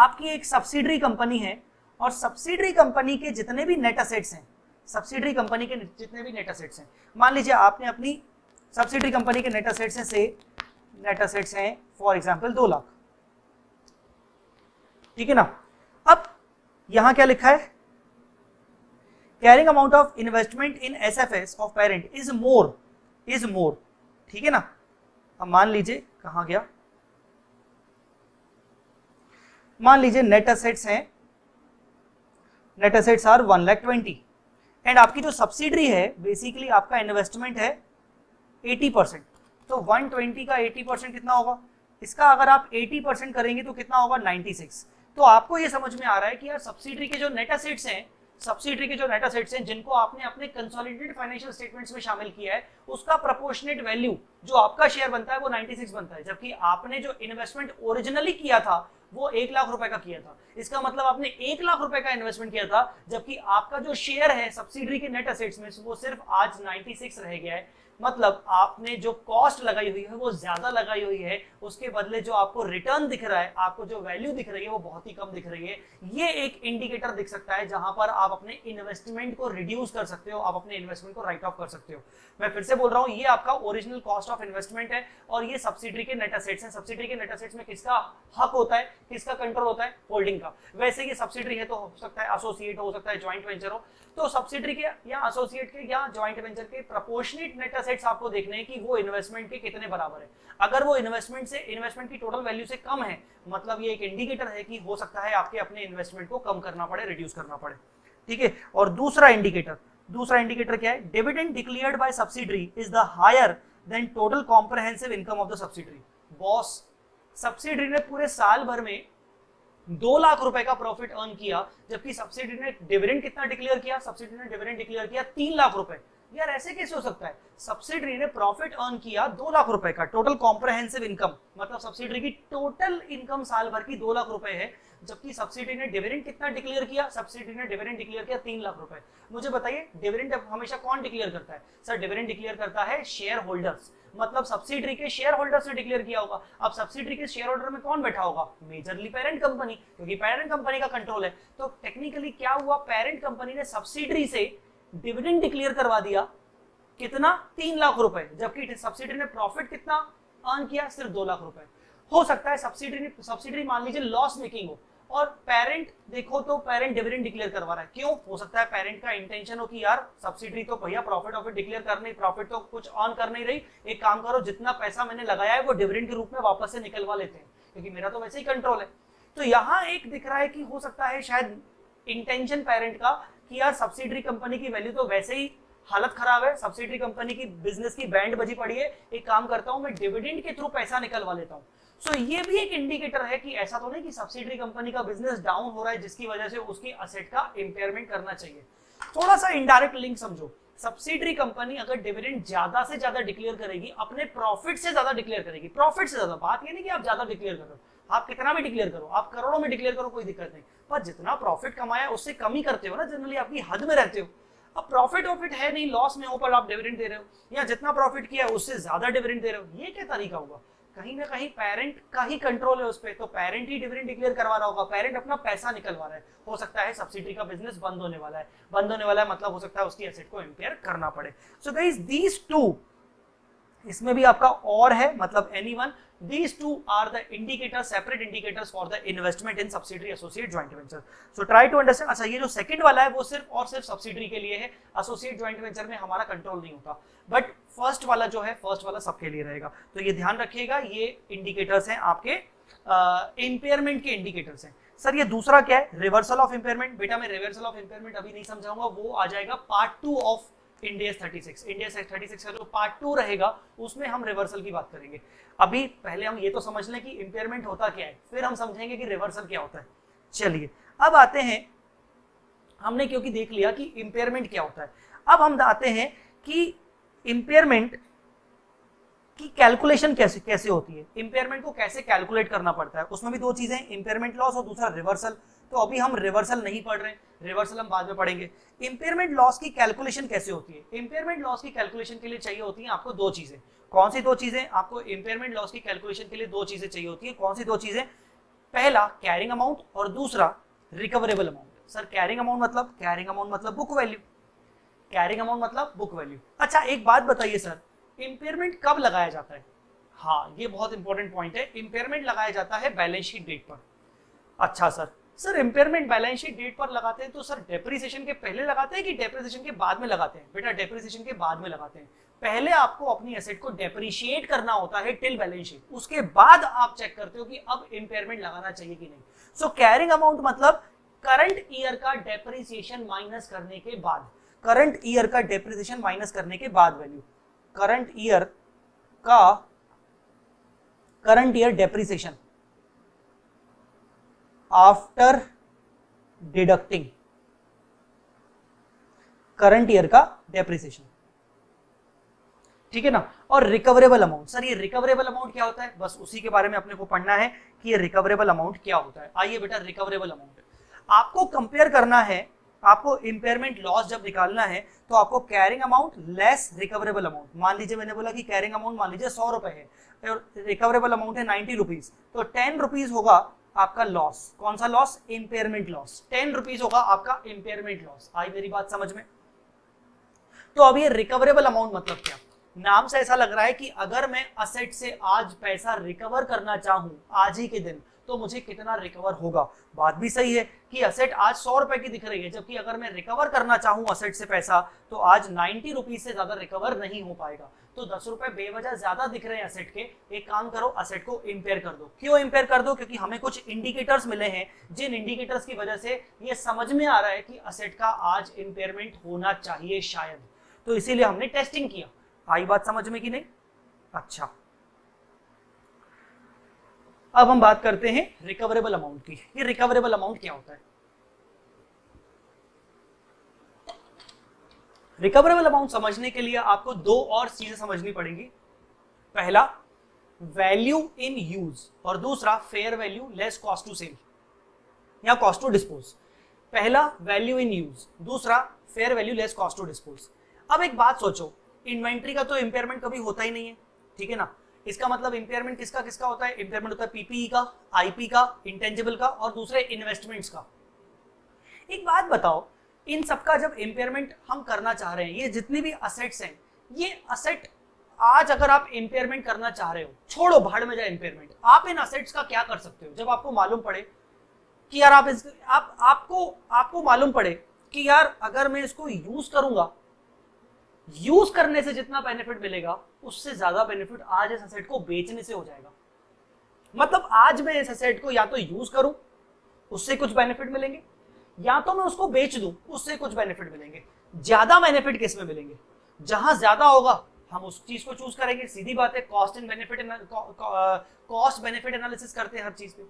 आपकी एक सब्सिडरी कंपनी है और सब्सिडरी कंपनी के जितने भी नेट एसेट्स हैं, मान लीजिए आपने अपनी सब्सिडरी कंपनी के नेट एसेट्स से फॉर एग्जांपल 2 लाख, ठीक है ना? अब यहां क्या लिखा है, carrying amount of investment in SFS of parent is more, ठीक है ना। अब मान लीजिए कहां गया, मान लीजिए नेट असेट्स हैं, नेट असेट्स आर 1,20,000 एंड आपकी जो सब्सिडरी है बेसिकली आपका इन्वेस्टमेंट है 80%, तो 120 का 80% कितना होगा, इसका अगर आप 80% करेंगे तो कितना होगा 96। तो आपको ये समझ में आ रहा है कि यार सब्सिडरी के जो नेट असेट्स हैं जिनको आपने अपने कंसोलिडेटेड फाइनेंशियल स्टेटमेंट्स में शामिल किया है उसका प्रोपोर्शनेट वैल्यू जो आपका शेयर बनता है वो 96 बनता है, जबकि आपने जो इन्वेस्टमेंट ओरिजिनली किया था वो 1,00,000 रुपए का किया था। इसका मतलब आपने 1,00,000 रुपए का इन्वेस्टमेंट किया था, जबकि आपका जो शेयर है सब्सिडरी के नेट असेट्स में वो सिर्फ आज 96 रह गया है। मतलब आपने जो कॉस्ट लगाई हुई है वो ज्यादा लगाई हुई है, उसके बदले जो आपको रिटर्न दिख रहा है, आपको जो वैल्यू दिख रही है वो बहुत ही कम दिख रही है। ये एक इंडिकेटर दिख सकता है जहां पर आप अपने इन्वेस्टमेंट को रिड्यूस कर सकते हो, आप अपने इन्वेस्टमेंट को राइट ऑफ कर सकते हो। मैं फिर से बोल रहा हूँ, ये आपका ओरिजिनल कॉस्ट ऑफ इन्वेस्टमेंट है और ये सब्सिडरी के नेट असेट्स है। सब्सिडरी के नेट असेट्स में किसका हक होता है, किसका कंट्रोल होता है, होल्डिंग का। वैसे ये सब्सिडरी है तो हो सकता है एसोसिएट, हो सकता है ज्वाइंट वेंचर हो, तो सब्सिडरी के या एसोसिएट के या ज्वाइंट वेंचर के प्रोपोर्शनेट नेट असेट्स आपको देखने हैं कि वो इन्वेस्टमेंट के कितने बराबर है। अगर वो इन्वेस्टमेंट की टोटल वैल्यू से कम है, मतलब ये एक इंडिकेटर है कि हो सकता है आपके अपने इन्वेस्टमेंट को कम करना पड़े, रिड्यूस करना पड़े, ठीक है। और दूसरा इंडिकेटर क्या है, dividend declared by subsidiary is the higher than total comprehensive income of the subsidiary. Boss, subsidiary ने पूरे साल भर में 2,00,000 रुपए का प्रॉफिट अर्न किया, जबकि सब्सिडरी ने डिविडेंड कितना डिक्लेयर किया, सब्सिडरी ने डिविडेंड डिक्लेयर किया 3,00,000 रुपए। यार ऐसे कैसे हो सकता है, सब्सिडरी ने प्रॉफिट अर्न किया 2,00,000 रुपए का, टोटल कॉम्प्रिहेंसिव इनकम मतलब सब्सिडरी की टोटल इनकम साल भर की 2,00,000 रुपए है, जबकि सब्सिडरी ने डिविडेंड कितना डिक्लेयर किया, सब्सिडरी ने डिविडेंड डिक्लेयर किया 3,00,000 रुपए। मुझे बताइए डिविडेंड हमेशा कौन डिक्लेयर करता है? सर डिविडेंड डिक्लेयर करता है शेयर होल्डर्स, मतलब सब्सिडरी के शेयर होल्डर्स ने डिक्लेयर किया होगा। अब सब्सिडरी के शेयर होल्डर में कौन बैठा होगा, मेजरली पेरेंट कंपनी, क्योंकि पेरेंट कंपनी का कंट्रोल है। तो टेक्निकली क्या हुआ, पेरेंट कंपनी ने सब्सिडरी से डिविडेंड डिक्लेयर करवा दिया कितना, 3,00,000 रुपए, जबकि सब्सिडरी ने प्रॉफिट कितना अर्न किया, सिर्फ 2,00,000 रुपए। हो सकता है सब्सिडरी मान लीजिए लॉस मेकिंग हो और पेरेंट देखो तो पेरेंट डिविडेंड डिक्लेयर करवा रहा है, क्यों? हो सकता है पेरेंट का इंटेंशन हो कि यार सब्सिडरी तो भैया प्रॉफिट डिक्लेयर कर नहीं, प्रॉफिट तो कुछ ऑन कर नहीं रही, एक काम करो जितना पैसा मैंने लगाया है वो डिविडेंड के रूप में वापस से निकलवा लेते हैं, क्योंकि मेरा तो वैसे ही कंट्रोल है। तो यहाँ एक दिख रहा है कि हो सकता है शायद इंटेंशन पेरेंट का कि यार सब्सिडरी कंपनी की वैल्यू तो वैसे ही हालत खराब है, सब्सिडरी कंपनी की बिजनेस की बैंड बजी पड़ी है, एक काम करता हूं मैं डिविडेंड के थ्रू पैसा निकलवा लेता हूं। सो ये भी एक इंडिकेटर है कि ऐसा तो नहीं कि सब्सिडरी कंपनी का बिजनेस डाउन हो रहा है जिसकी वजह से उसकी असेट का इंपेयरमेंट करना चाहिए। थोड़ा सा इनडायरेक्ट लिंक समझो, सब्सिडरी कंपनी अगर डिविडेंड ज्यादा से ज्यादा डिक्लेयर करेगी, अपने प्रॉफिट से ज्यादा डिक्लेयर करेगी, प्रॉफिट से ज्यादा, बात ये नहीं कि आप ज्यादा डिक्लेयर करो, आप कितना भी डिक्लेयर करो, आप करोड़ों में डिक्लेयर करो कोई दिक्कत नहीं, पर जितना प्रॉफिट कमाया उससे कम ही करते हो ना, जनरली आपकी हद में रहते हो। अब प्रॉफिट है नहीं, लॉस में हो पर आप डिविडेंड दे रहे हो, या जितना प्रॉफिट किया उससे ज्यादा डिविडेंड दे रहे हो, ये क्या तरीका होगा? कहीं ना कहीं पेरेंट का ही कंट्रोल है उस पर, तो पेरेंट ही डिविडेंड डिक्लेयर करवा रहा होगा, पेरेंट अपना पैसा निकलवा रहा है। हो सकता है सब्सिडी का बिजनेस बंद होने वाला है, मतलब हो सकता है उसकी एसेट को इंपेयर करना पड़े। सो गाइस दीस टू, इसमें भी आपका और है, मतलब any one, these two are the indicators, separate indicators for the investment in subsidiary, associate, joint venture. So try to understand। अच्छा ये जो second वाला है वो सिर्फ और सिर्फ subsidiary के लिए है, associate, joint venture में हमारा control नहीं होता, but first वाला जो है, first वाला सबके लिए रहेगा। तो ये ध्यान रखिएगा, ये indicators हैं आपके impairment के indicators हैं। सर ये दूसरा क्या है, reversal of impairment। बेटा मैं reversal of impairment अभी नहीं समझाऊंगा, वो आ जाएगा Part 2 of इंडियस 36 का जो Part 2 रहेगा उसमें हम रिवर्सल की बात करेंगे। अभी पहले हम ये तो समझ लें कि इम्पेयरमेंट होता क्या है, फिर हम समझेंगे कि रिवर्सल क्या होता है। चलिए अब आते हैं, हमने क्योंकि देख लिया कि इम्पेयरमेंट क्या होता है, अब हम आते हैं कि इम्पेयरमेंट की कैलकुलेशन कैसे होती है, इम्पेयरमेंट को कैसे कैलकुलेट करना पड़ता है। उसमें भी दो चीजें हैं, इम्पेयरमेंट लॉस और दूसरा रिवर्सल। तो अभी हम रिवर्सल नहीं पढ़ रहे हैं, रिवर्सल हम बाद में पढ़ेंगे। इम्पेयरमेंट लॉस की कैलकुलेशन कैसे होती है, इम्पेयरमेंट लॉस की कैलकुलेशन के लिए चाहिए होती है आपको दो चीजें। कौन सी दो चीजें? आपको इम्पेयरमेंट लॉस की कैलकुलेशन के लिए दो चीजें चाहिए होती है। कौन सी दो चीजें? पहला कैरिंग अमाउंट और दूसरा recoverable amount. Sir carrying amount मतलब बुक वैल्यू, कैरिंग अमाउंट मतलब बुक वैल्यू। अच्छा एक बात बताइए सर, इम्पेयरमेंट कब लगाया जाता है? हाँ ये बहुत इंपॉर्टेंट पॉइंट है, इम्पेयरमेंट लगाया जाता है बैलेंस शीट डेट पर। अच्छा sir sir impairment balance sheet date पर लगाते हैं तो सर डेप्रिसिएशन के पहले लगाते हैं कि डेप्रिसिएशन के बाद में लगाते हैं? बेटा डेप्रिसिएशन के बाद में लगाते हैं। पहले आपको अपनी एसेट को डेप्रिशिएट करना होता है टिल बैलेंस शीट, उसके बाद आप चेक करते हो कि अब इम्पेयरमेंट लगाना चाहिए कि नहीं। सो कैरिंग अमाउंट मतलब करंट ईयर का डेप्रिसिएशन माइनस करने के बाद, करंट ईयर का डेप्रिसिएशन माइनस करने के बाद वैल्यू, करंट ईयर का current year depreciation after deducting, current year का डेप्रिसिएशन, ठीक है ना। और रिकवरेबल अमाउंट, सर ये रिकवरेबल अमाउंट क्या होता है? बस उसी के बारे में अपने को पढ़ना है कि ये रिकवरेबल अमाउंट क्या होता है। आइए बेटा रिकवरेबल अमाउंट आपको कंपेयर करना है, आपको इंपेयरमेंट लॉस जब निकालना है तो आपको carrying amount less recoverable amount. मान लीजिए मैंने बोला कि कैरिंग अमाउंट मान लीजिए 100 रुपए है और रिकवरेबल अमाउंट है 90 रुपीज, तो 10 रुपीज होगा आपका लॉस। कौन सा लॉस? Impairment loss. 10 रुपीज होगा आपका इंपेयरमेंट लॉस। आई मेरी बात समझ में? तो अब ये रिकवरेबल अमाउंट मतलब क्या? नाम से ऐसा लग रहा है कि अगर मैं असेट से आज पैसा रिकवर करना चाहूं आज ही के दिन तो मुझे कितना रिकवर होगा। बात भी सही है कि असेट आज 100 रुपए की दिख रही है, जबकि अगर मैं रिकवर करना चाहूं असेट से पैसा तो आज 90 रुपीज से ज्यादा रिकवर नहीं हो पाएगा। तो 10 रुपए बेवजह ज्यादा दिख रहे हैं असेट के। एक काम करो, असेट को इम्पेयर कर दो। क्यों इम्पेयर कर दो? क्योंकि हमें कुछ इंडिकेटर्स मिले हैं जिन इंडिकेटर्स की वजह से ये समझ में आ रहा है कि असेट का आज इम्पेयरमेंट होना चाहिए शायद, तो इसीलिए हमने टेस्टिंग किया। आई बात समझ में कि नहीं? अच्छा, अब हम बात करते हैं रिकवरेबल अमाउंट की। ये रिकवरेबल अमाउंट क्या होता है? रिकवरेबल अमाउंट समझने के लिए आपको दो और चीजें समझनी पड़ेंगी। पहला वैल्यू इन यूज और दूसरा fair value less cost to sell या कॉस्ट टू डिस्पोज। पहला वैल्यू इन यूज, दूसरा fair value less cost to dispose. अब एक बात सोचो, इन्वेंट्री का तो इंपेयरमेंट कभी होता ही नहीं है, ठीक है ना। इसका मतलब इंपेयरमेंट किसका किसका होता है? इंपेयरमेंट होता है पीपीई का, आईपी का, इंटेंजिबल का और दूसरे इन्वेस्टमेंट्स का। एक बात बताओ, इन सबका जब इंपेयरमेंट हम करना चाह रहे हैं, ये जितने भी असेट्स हैं, ये असेट आज अगर आप इंपेयरमेंट करना चाह रहे हो, छोड़ो भाड़ में जाए इंपेयरमेंट, आप इन असेट्स का क्या कर सकते हो? जब आपको मालूम पड़े कि यार आपको मालूम पड़े कि यार अगर मैं इसको यूज करूंगा, यूज करने से जितना बेनिफिट मिलेगा उससे ज्यादा बेनिफिट आज इस एसेट को बेचने से हो जाएगा। मतलब आज मैं इस एसेट को या तो यूज करूं, उससे कुछ बेनिफिट मिलेंगे, या तो मैं उसको बेच दूं, उससे कुछ बेनिफिट मिलेंगे। ज्यादा बेनिफिट किसमें मिलेंगे? जहां ज्यादा होगा हम उस चीज को चूज करेंगे। सीधी बात है, कॉस्ट बेनिफिट एनालिसिस करते हैं हर चीज पे।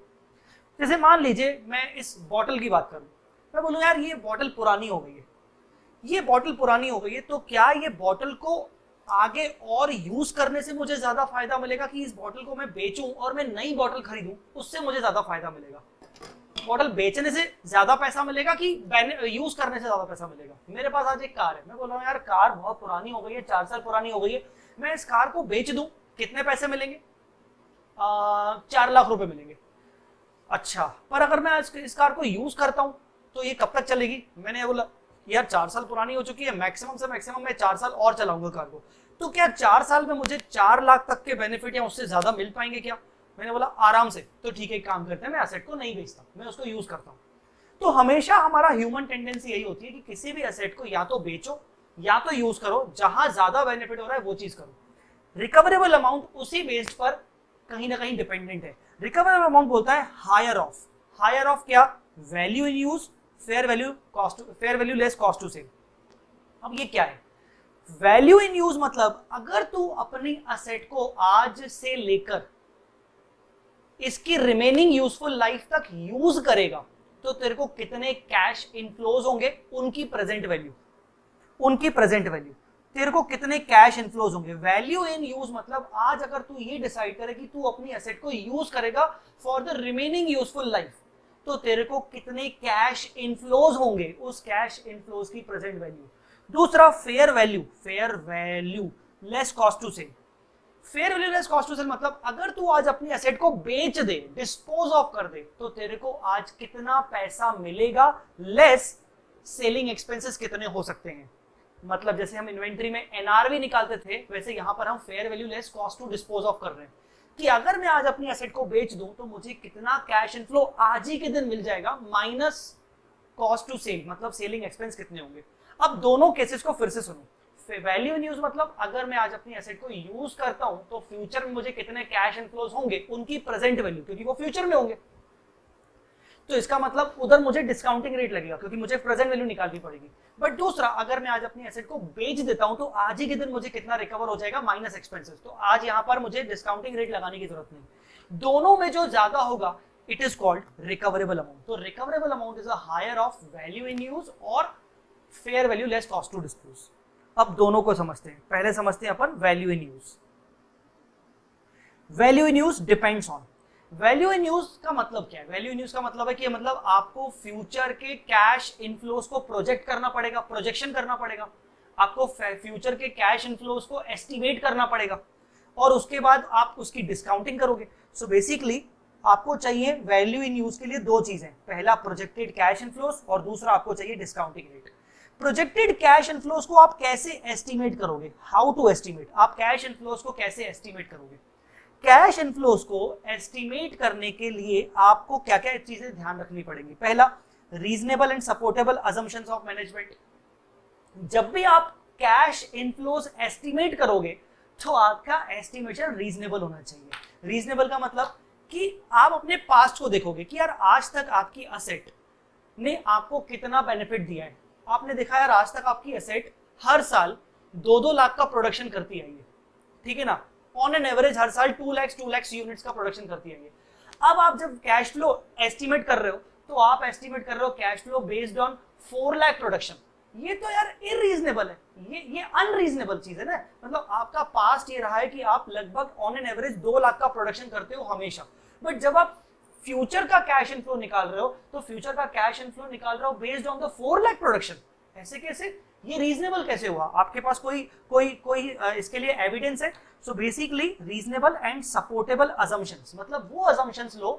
जैसे मान लीजिए मैं इस बॉटल की बात करूं, मैं बोलूं यार ये बॉटल पुरानी हो गई है, ये बॉटल पुरानी हो गई है, तो क्या ये बॉटल को आगे और यूज करने से मुझे ज्यादा फायदा मिलेगा कि इस बॉटल को मैं बेचूं और मैं नई बॉटल खरीदूं? उससे मुझे ज्यादा फायदा मिलेगा। बॉटल बेचने से ज्यादा पैसा मिलेगा कि यूज करने से ज्यादा पैसा मिलेगा? मेरे पास आज एक कार है, मैं बोल रहा हूँ यार कार बहुत पुरानी हो गई है, 4 साल पुरानी हो गई है, मैं इस कार को बेच दूं, कितने पैसे मिलेंगे? 4 लाख रुपए मिलेंगे। अच्छा, पर अगर मैं इस कार को यूज करता हूँ तो ये कब तक चलेगी? मैंने बोला यार 4 साल पुरानी हो चुकी है, मैक्सिमम से मैक्सिमम मैं 4 साल और चलाऊंगा कार को, तो क्या 4 साल में मुझे 4 लाख तक के बेनिफिट या उससे ज्यादा मिल पाएंगे क्या? मैंने बोला आराम से, तो ठीक है काम करते हैं, मैं एसेट को नहीं बेचता, मैं उसको यूज करता हूँ। तो हमेशा हमारा ह्यूमन टेंडेंसी यही होती है कि किसी भी एसेट को या तो बेचो या तो यूज करो, जहां ज्यादा बेनिफिट हो रहा है वो चीज करो। रिकवरेबल अमाउंट उसी बेस्ड पर कहीं ना कहीं डिपेंडेंट है। रिकवरेबल अमाउंट बोलता है हायर ऑफ, हायर ऑफ क्या? Value in use, fair value, cost, fair value less cost to sell. अब ये क्या है? वैल्यू इन यूज मतलब अगर तू अपनी असेट को आज से लेकर इसकी रिमेनिंग यूजफुल लाइफ तक यूज करेगा तो तेरे को कितने कैश इनफ्लोज होंगे, उनकी प्रेजेंट वैल्यू, उनकी प्रेजेंट वैल्यू, तेरे को कितने कैश इनफ्लोज होंगे। वैल्यू इन यूज मतलब आज अगर तू ये डिसाइड करे कि तू अपनी असेट को यूज करेगा for the remaining useful life तो तेरे को कितने कैश इनफ्लोज होंगे, उस कैश इनफ्लोज की प्रेजेंट वैल्यू। दूसरा fair value, fair value less cost to sell. Fair value less cost to sell मतलब अगर तू आज अपनी एसेट को बेच दे, डिस्पोज ऑफ कर दे, तो तेरे को आज कितना पैसा मिलेगा, लेस सेलिंग एक्सपेंसेस कितने हो सकते हैं। मतलब जैसे हम इन्वेंट्री में एनआरवी निकालते थे, वैसे यहां पर हम fair value less cost to dispose of कर रहे हैं। कि अगर मैं आज अपने एसेट को बेच दूं तो मुझे कितना कैश इनफ्लो आज ही के दिन मिल जाएगा माइनस कॉस्ट टू सेल, मतलब सेलिंग एक्सपेंस कितने होंगे। अब दोनों केसेस को फिर से सुनो। वैल्यू इन यूज मतलब अगर मैं आज अपने एसेट को यूज करता हूं तो फ्यूचर में मुझे कितने कैश इनफ्लोज होंगे उनकी प्रेजेंट वैल्यू, क्योंकि वो फ्यूचर में होंगे। तो इसका मतलब उधर मुझे डिस्काउंटिंग रेट लगेगा क्योंकि मुझे प्रेजेंट वैल्यू निकालनी पड़ेगी। बट दूसरा, अगर मैं आज अपने एसेट को बेच देता हूं तो आज ही के दिन मुझे कितना रिकवर हो जाएगा माइनस एक्सपेंसेस, तो आज यहां पर मुझे डिस्काउंटिंग रेट लगाने की जरूरत नहीं। दोनों में जो ज्यादा होगा it is called recoverable amount. तो recoverable amount is a higher of value in use और fair value less cost to dispose. अब दोनों को समझते हैं। पहले समझते हैं अपन value in use. Value in use depends on, value in use का मतलब क्या है? वैल्यू इन यूज का मतलब है कि मतलब आपको फ्यूचर के कैश इनफ्लोज को प्रोजेक्ट करना पड़ेगा, प्रोजेक्शन करना पड़ेगा, आपको फ्यूचर के कैश इनफ्लोज को एस्टिमेट करना पड़ेगा और उसके बाद आप उसकी डिस्काउंटिंग करोगे। सो बेसिकली आपको चाहिए वैल्यू इन यूज के लिए दो चीजें, पहला प्रोजेक्टेड कैश इनफ्लोज और दूसरा आपको चाहिए discounting rate. Projected cash inflows को आप कैसे एस्टिमेट करोगे, हाउ टू एस्टिमेट, आप कैश इनफ्लोज को कैसे एस्टिमेट करोगे। कैश इनफ्लोज को एस्टिमेट करने के लिए आपको क्या क्या चीजें ध्यान रखनी पड़ेंगी। पहला, reasonable and supportable assumptions of management. जब भी आप कैश इनफ्लोज एस्टिमेट करोगे तो आपका एस्टिमेशन रीजनेबल होना चाहिए। रीजनेबल का मतलब कि आप अपने पास्ट को देखोगे कि यार आज तक आपकी असेट ने आपको कितना बेनिफिट दिया है। आपने देखा यार आज तक आपकी असेट हर साल 2-2 लाख का प्रोडक्शन करती आई है, ठीक है ना, ऑन एन एवरेज हर साल 2 लाख यूनिट्स का प्रोडक्शन करती है। अब आप जब कैश फ्लो एस्टिमेट कर रहे हो तो आप एस्टिमेट कर रहे हो cash flow based on 4 lakh production. ये तो यार इररीजनेबल है, ये अनरीजनेबल चीज है ना। मतलब आपका पास्ट ये रहा है कि आप लगभग ऑन एन एवरेज 2 लाख का प्रोडक्शन करते हो हमेशा, बट जब आप फ्यूचर का कैश इनफ्लो निकाल रहे हो तो फ्यूचर का कैश इनफ्लो निकाल रहे हो based on the 4 lakh production. ऐसे कैसे, ये रीजनेबल कैसे हुआ? आपके पास कोई इसके लिए एविडेंस है? So basically reasonable and supportable assumptions, मतलब वो अजम्पशंस लो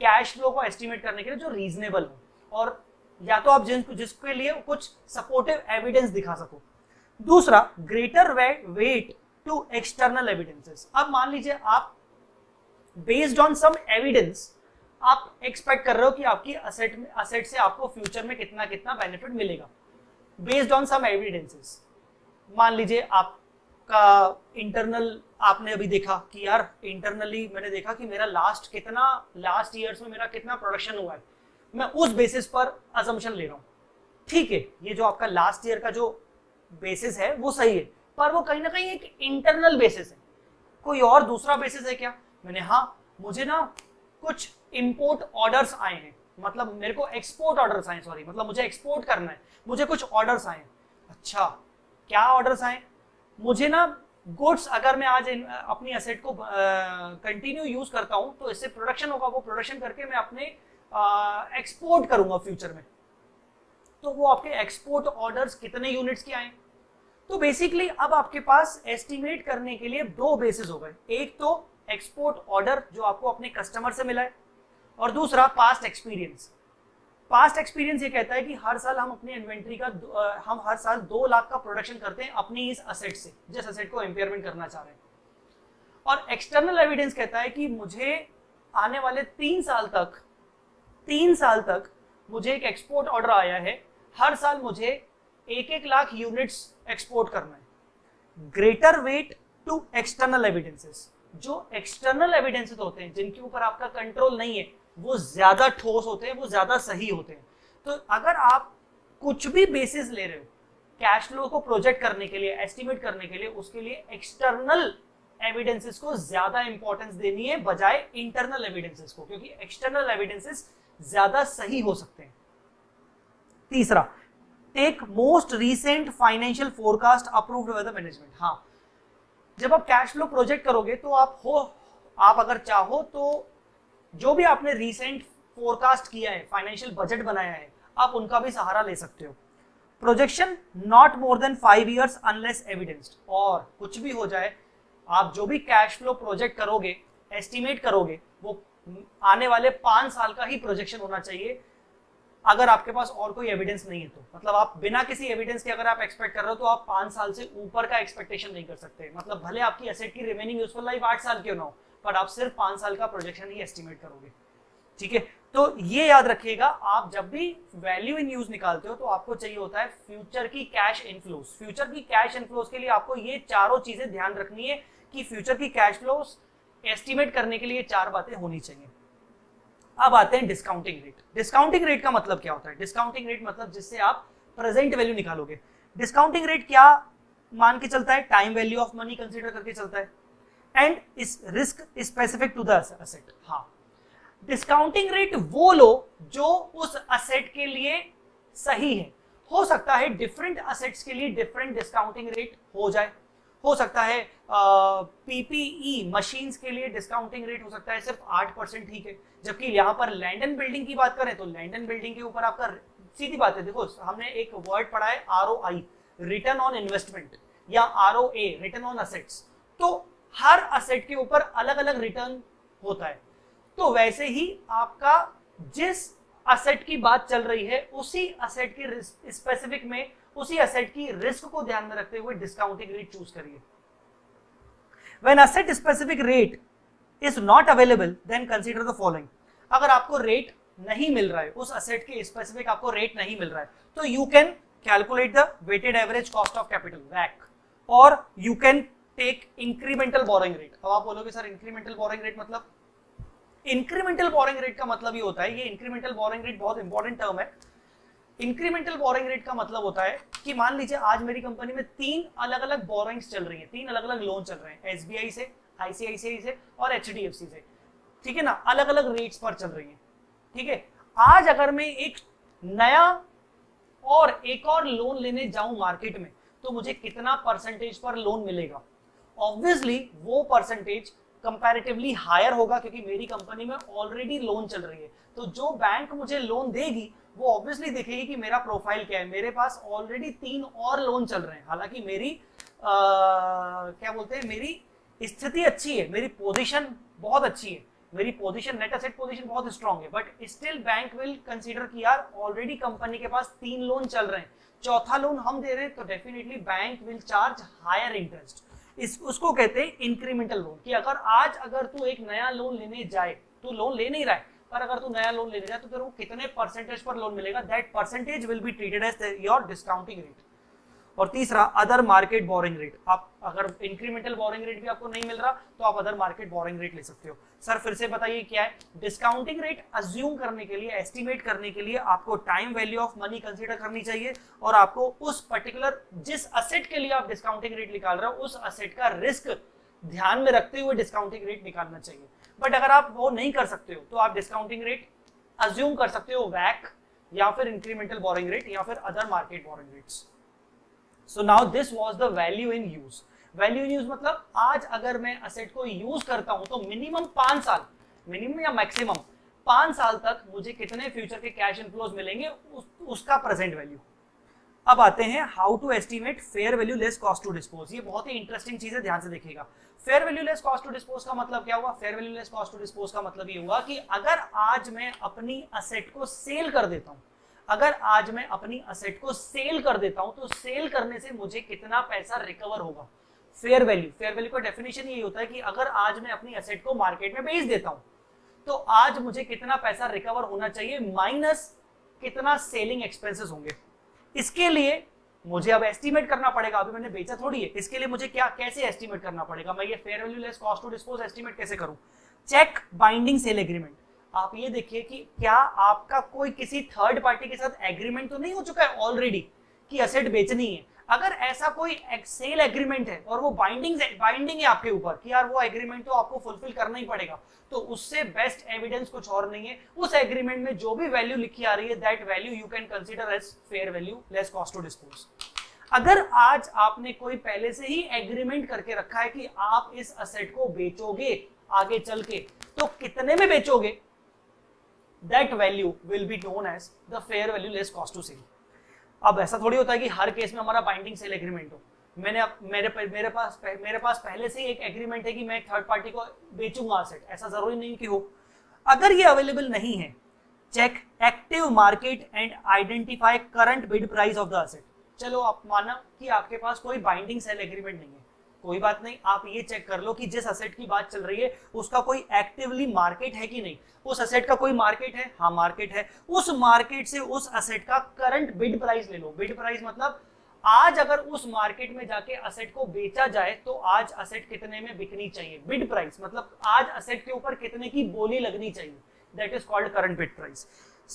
कैश फ्लो को एस्टिमेट करने के लिए जो रीजनेबल हो और या तो आप जिसके लिए कुछ सपोर्टिव एविडेंस दिखा सको। दूसरा, greater weight to external evidences. अब मान लीजिए आप बेस्ड ऑन सम एविडेंस आप एक्सपेक्ट कर रहे हो कि आपकी असेट से आपको फ्यूचर में कितना कितना बेनिफिट मिलेगा बेस्ड ऑन सम एविडेंसेस। मान लीजिए आपका इंटरनल, आपने अभी देखा कि यार इंटरनली मैंने देखा कि मेरा लास्ट ईयर्स में मेरा कितना प्रोडक्शन हुआ है, मैं उस बेसिस पर असम्पशन ले रहा हूँ। ठीक है, ये जो आपका लास्ट ईयर का जो बेसिस है वो सही है, पर वो कहीं ना कहीं एक इंटरनल बेसिस है, कोई और दूसरा बेसिस है क्या? मैंने हाँ, मुझे ना कुछ इम्पोर्ट ऑर्डर्स आए हैं, मतलब मेरे को एक्सपोर्ट ऑर्डर्स आए, सॉरी, मतलब मुझे एक्सपोर्ट करना है, मुझे कुछ ऑर्डर्स आए। अच्छा, क्या ऑर्डर्स आए? मुझे ना गुड्स, अगर मैं आज अपनी एसेट को कंटिन्यू यूज करता हूं तो इससे प्रोडक्शन होगा, वो प्रोडक्शन करके मैं अपने एक्सपोर्ट करूंगा फ्यूचर में। तो वो आपके एक्सपोर्ट ऑर्डर्स कितने यूनिट्स के आए? तो बेसिकली अब आपके पास एस्टिमेट करने के लिए दो बेसिस हो गए, एक तो एक्सपोर्ट ऑर्डर जो आपको अपने कस्टमर से मिला है और दूसरा पास्ट एक्सपीरियंस। पास्ट एक्सपीरियंस ये कहता है कि हर साल हम अपने इन्वेंट्री का हम हर साल 2 लाख का प्रोडक्शन करते हैं अपनी इस असेट से, जिस असेट को इम्पेयरमेंट करना चाह रहे हैं। और एक्सटर्नल एविडेंस कहता है कि मुझे आने वाले 3 साल तक मुझे एक एक्सपोर्ट ऑर्डर आया है, हर साल मुझे 1-1 लाख यूनिट्स एक्सपोर्ट करना है। Greater weight to external evidences, जो एक्सटर्नल एविडेंसेस होते हैं जिनके ऊपर आपका कंट्रोल नहीं है वो ज्यादा ठोस होते हैं, वो ज्यादा सही होते हैं। तो अगर आप कुछ भी बेसिस ले रहे हो कैश फ्लो को प्रोजेक्ट करने के लिए, एस्टिमेट करने के लिए, उसके लिए एक्सटर्नल एविडेंसेस को ज्यादा इंपॉर्टेंस देनी है बजाय इंटरनल एविडेंसेस को, क्योंकि एक्सटर्नल एविडेंसेस ज्यादा सही हो सकते हैं। तीसरा, take most recent financial forecast approved by the management. हाँ, जब आप कैश फ्लो प्रोजेक्ट करोगे तो आप अगर चाहो तो जो भी आपने रिसेंट फोरकास्ट किया है, फाइनेंशियल बजट बनाया है, आप उनका भी सहारा ले सकते हो। Projection not more than 5 years unless evidenced. और कुछ भी हो जाए, आप जो भी कैश फ्लो प्रोजेक्ट करोगे, एस्टिमेट करोगे, वो आने वाले 5 साल का ही प्रोजेक्शन होना चाहिए अगर आपके पास और कोई एविडेंस नहीं है तो। मतलब आप बिना किसी एविडेंस के अगर आप एक्सपेक्ट कर रहे हो तो आप 5 साल से ऊपर का एक्सपेक्टेशन नहीं कर सकते। मतलब भले आपकी एसेट की रिमेनिंग यूजफुल लाइफ 8 साल क्यों ना हो, पर आप सिर्फ 5 साल का प्रोजेक्शन ही एस्टिमेट करोगे। ठीक है, तो ये याद रखिएगा, आप जब भी वैल्यू इन यूज निकालते हो तो आपको चाहिए होता है फ्यूचर की कैश इनफ्लोस। फ्यूचर की कैश इनफ्लोस के लिए आपको ये चारों चीजें ध्यान रखनी है कि फ्यूचर की कैश फ्लोस एस्टिमेट करने के लिए 4 बातें होनी चाहिए। अब आते हैं डिस्काउंटिंग रेट। डिस्काउंटिंग रेट का मतलब क्या होता है? डिस्काउंटिंग रेट मतलब जिससे आप प्रेजेंट वैल्यू निकालोगे। डिस्काउंटिंग रेट क्या मान के चलता है? Time value of money consider करके चलता है एंड इस risk specific to the asset. हाँ, डिस्काउंटिंग रेट वो लो जो उस असेट के लिए सही है। हो सकता है डिफरेंट असेट्स के लिए डिफरेंट डिस्काउंटिंग रेट हो जाए। हो सकता है पीपीई मशीन्स के लिए डिस्काउंटिंग रेट हो सकता है सिर्फ 8%, ठीक है, जबकि यहाँ पर लैंड एंड बिल्डिंग की बात करें तो लैंड एंड बिल्डिंग के ऊपर आपका सीधी बात है। देखो, हमने एक वर्ड पढ़ा है ROI, रिटर्न ऑन इन्वेस्टमेंट, या ROA, रिटर्न ऑन असेट्स। तो हर असेट के ऊपर अलग अलग रिटर्न होता है। तो वैसे ही आपका जिस असेट की बात चल रही है उसी असेट की स्पेसिफिक में, उसी असेट की रिस्क को ध्यान में रखते हुए डिस्काउंटिंग रेट चूज करिए। When asset specific rate is not available then consider the following. अगर आपको रेट नहीं मिल रहा है, उस असेट के स्पेसिफिक आपको रेट नहीं मिल रहा है, तो you can calculate the weighted average cost of capital, वैक, और you can take incremental borrowing rate. अब आप बोलोगे सर इंक्रीमेंटल बोरिंग रेट मतलब? इंक्रीमेंटल बोरिंग रेट का मतलब ये होता है, ये इंक्रीमेंटल बोरिंग रेट बहुत इंपॉर्टेंट टर्म है। इंक्रीमेंटल बोरिंग रेट का मतलब होता है कि मान लीजिए आज मेरी कंपनी में 3 अलग अलग बोरिंग्स चल रही है, 3 अलग अलग लोन चल रहे हैं, SBI से, ICICI से और HDFC से, ठीक है ना, अलग अलग रेट्स पर चल रही है। ठीक है, आज अगर मैं एक नया और एक और लोन लेने जाऊं मार्केट में तो मुझे कितना परसेंटेज पर लोन मिलेगा? ऑब्वियसली वो परसेंटेज कंपैरेटिवली हायर होगा क्योंकि मेरी कंपनी में ऑलरेडी लोन चल रही है। तो जो बैंक मुझे लोन देगी वो ऑब्वियसली देखेगी कि मेरा प्रोफाइल क्या है, मेरे पास ऑलरेडी 3 और लोन चल रहे हैं, हालांकि मेरी मेरी स्थिति अच्छी है, मेरी पोजीशन बहुत अच्छी है, मेरी पोजीशन, नेट असेट पोजीशन बहुत स्ट्रांग है, but still bank will consider कि यार ऑलरेडी कंपनी के पास 3 लोन चल रहे हैं, चौथा लोन हम दे रहे हैं, तो definitely bank will charge higher interest. उसको कहते हैं इंक्रीमेंटल लोन, कि अगर आज तू एक नया लोन लेने जाए, तू लोन ले नहीं रहा है, पर अगर तू नया लोन लेने जाए तो तेरे को कितने परसेंटेज पर लोन मिलेगा, that percentage will be treated as your discounting rate. और तीसरा, अदर मार्केट बोरिंग रेट। आप अगर इंक्रीमेंटल बोरिंग रेट भी आपको नहीं मिल रहा तो आप अदर मार्केट बोरिंग रेट ले सकते हो। सर फिर से बताइए क्या है? डिस्काउंटिंग रेट अज्यूम करने के लिए, एस्टिमेट करने के लिए आपको time value of money consider करनी चाहिए और आपको उस पर्टिकुलर, जिस असेट के लिए आप डिस्काउंटिंग रेट निकाल रहे हो, उस असेट का रिस्क ध्यान में रखते हुए डिस्काउंटिंग रेट निकालना चाहिए। बट अगर आप वो नहीं कर सकते हो तो आप डिस्काउंटिंग रेट अज्यूम कर सकते हो, वैक, या फिर इंक्रीमेंटल बोरिंग रेट, या फिर other market borrowing rates. So now this was the value in use. Value in use मतलब आज अगर मैं asset को use करता हूं तो minimum 5 साल, minimum या maximum 5 साल तक मुझे कितने future के cash inflows मिलेंगे, उसका present value। अब आते हैं how to estimate fair value less cost to dispose। ये बहुत ही interesting चीज है, ध्यान से देखिएगा। Fair value less cost to dispose का मतलब क्या हुआ? Fair value less cost to dispose का मतलब ये हुआ कि अगर आज मैं अपनी asset को sale कर देता हूं, तो सेल करने से मुझे कितना पैसा रिकवर होगा, फेयर वैल्यू। फेयर वैल्यू का डेफिनेशन यही होता है कि अगर आज मैं अपनी एसेट को मार्केट में बेच देता हूं तो आज मुझे कितना पैसा रिकवर होना चाहिए माइनस कितना सेलिंग एक्सपेंसेस होंगे। इसके लिए मुझे अब एस्टिमेट करना पड़ेगा, अभी मैंने बेचा थोड़ी है, इसके लिए मुझे कैसे एस्टिमेट करना पड़ेगा, मैं ये fair value less cost to dispose estimate कैसे करूं? Check binding sale agreement. आप ये देखिए कि क्या आपका कोई किसी थर्ड पार्टी के साथ एग्रीमेंट तो नहीं हो चुका है ऑलरेडी कि एसेट बेचनी है। अगर ऐसा कोई सेल एग्रीमेंट है और वो बाइंडिंग है आपके ऊपर कि यार वो एग्रीमेंट तो आपको फुलफिल करना ही पड़ेगा, तो उससे बेस्ट एविडेंस कुछ और नहीं है। उस एग्रीमेंट में जो भी वैल्यू लिखी आ रही है, that value you can consider as fair value less cost to dispose. अगर आज आपने कोई पहले से ही एग्रीमेंट करके रखा है कि आप इस असेट को बेचोगे आगे चल के, तो कितने में बेचोगे, That value will be known as the fair value less cost to sale. अब ऐसा थोड़ी होता है कि हर केस में हमारा बाइंडिंग सेल एग्रीमेंट हो। मेरे पास पहले से ही एक एग्रीमेंट है कि मैं थर्ड पार्टी को बेचूंगा एसेट, ऐसा जरूरी नहीं कि हो। अगर ये अवेलेबल नहीं है, check active market and identify current bid price of the asset. चलो आप माना कि आपके पास कोई बाइंडिंग सेल एग्रीमेंट नहीं है, कोई बात नहीं, आप ये चेक कर लो कि जिस असेट की बात चल रही है उसका कोई एक्टिवली मार्केट है कि नहीं, उस असेट का कोई मार्केट है, हाँ मार्केट है, उस मार्केट से उस असेट का करंट बिड प्राइस ले लो। बिड प्राइस मतलब आज अगर उस मार्केट में जाके असेट को बेचा जाए तो आज असेट कितने में बिकनी चाहिए, बिड प्राइस मतलब आज असेट के ऊपर कितने की बोली लगनी चाहिए, that is called current bid price.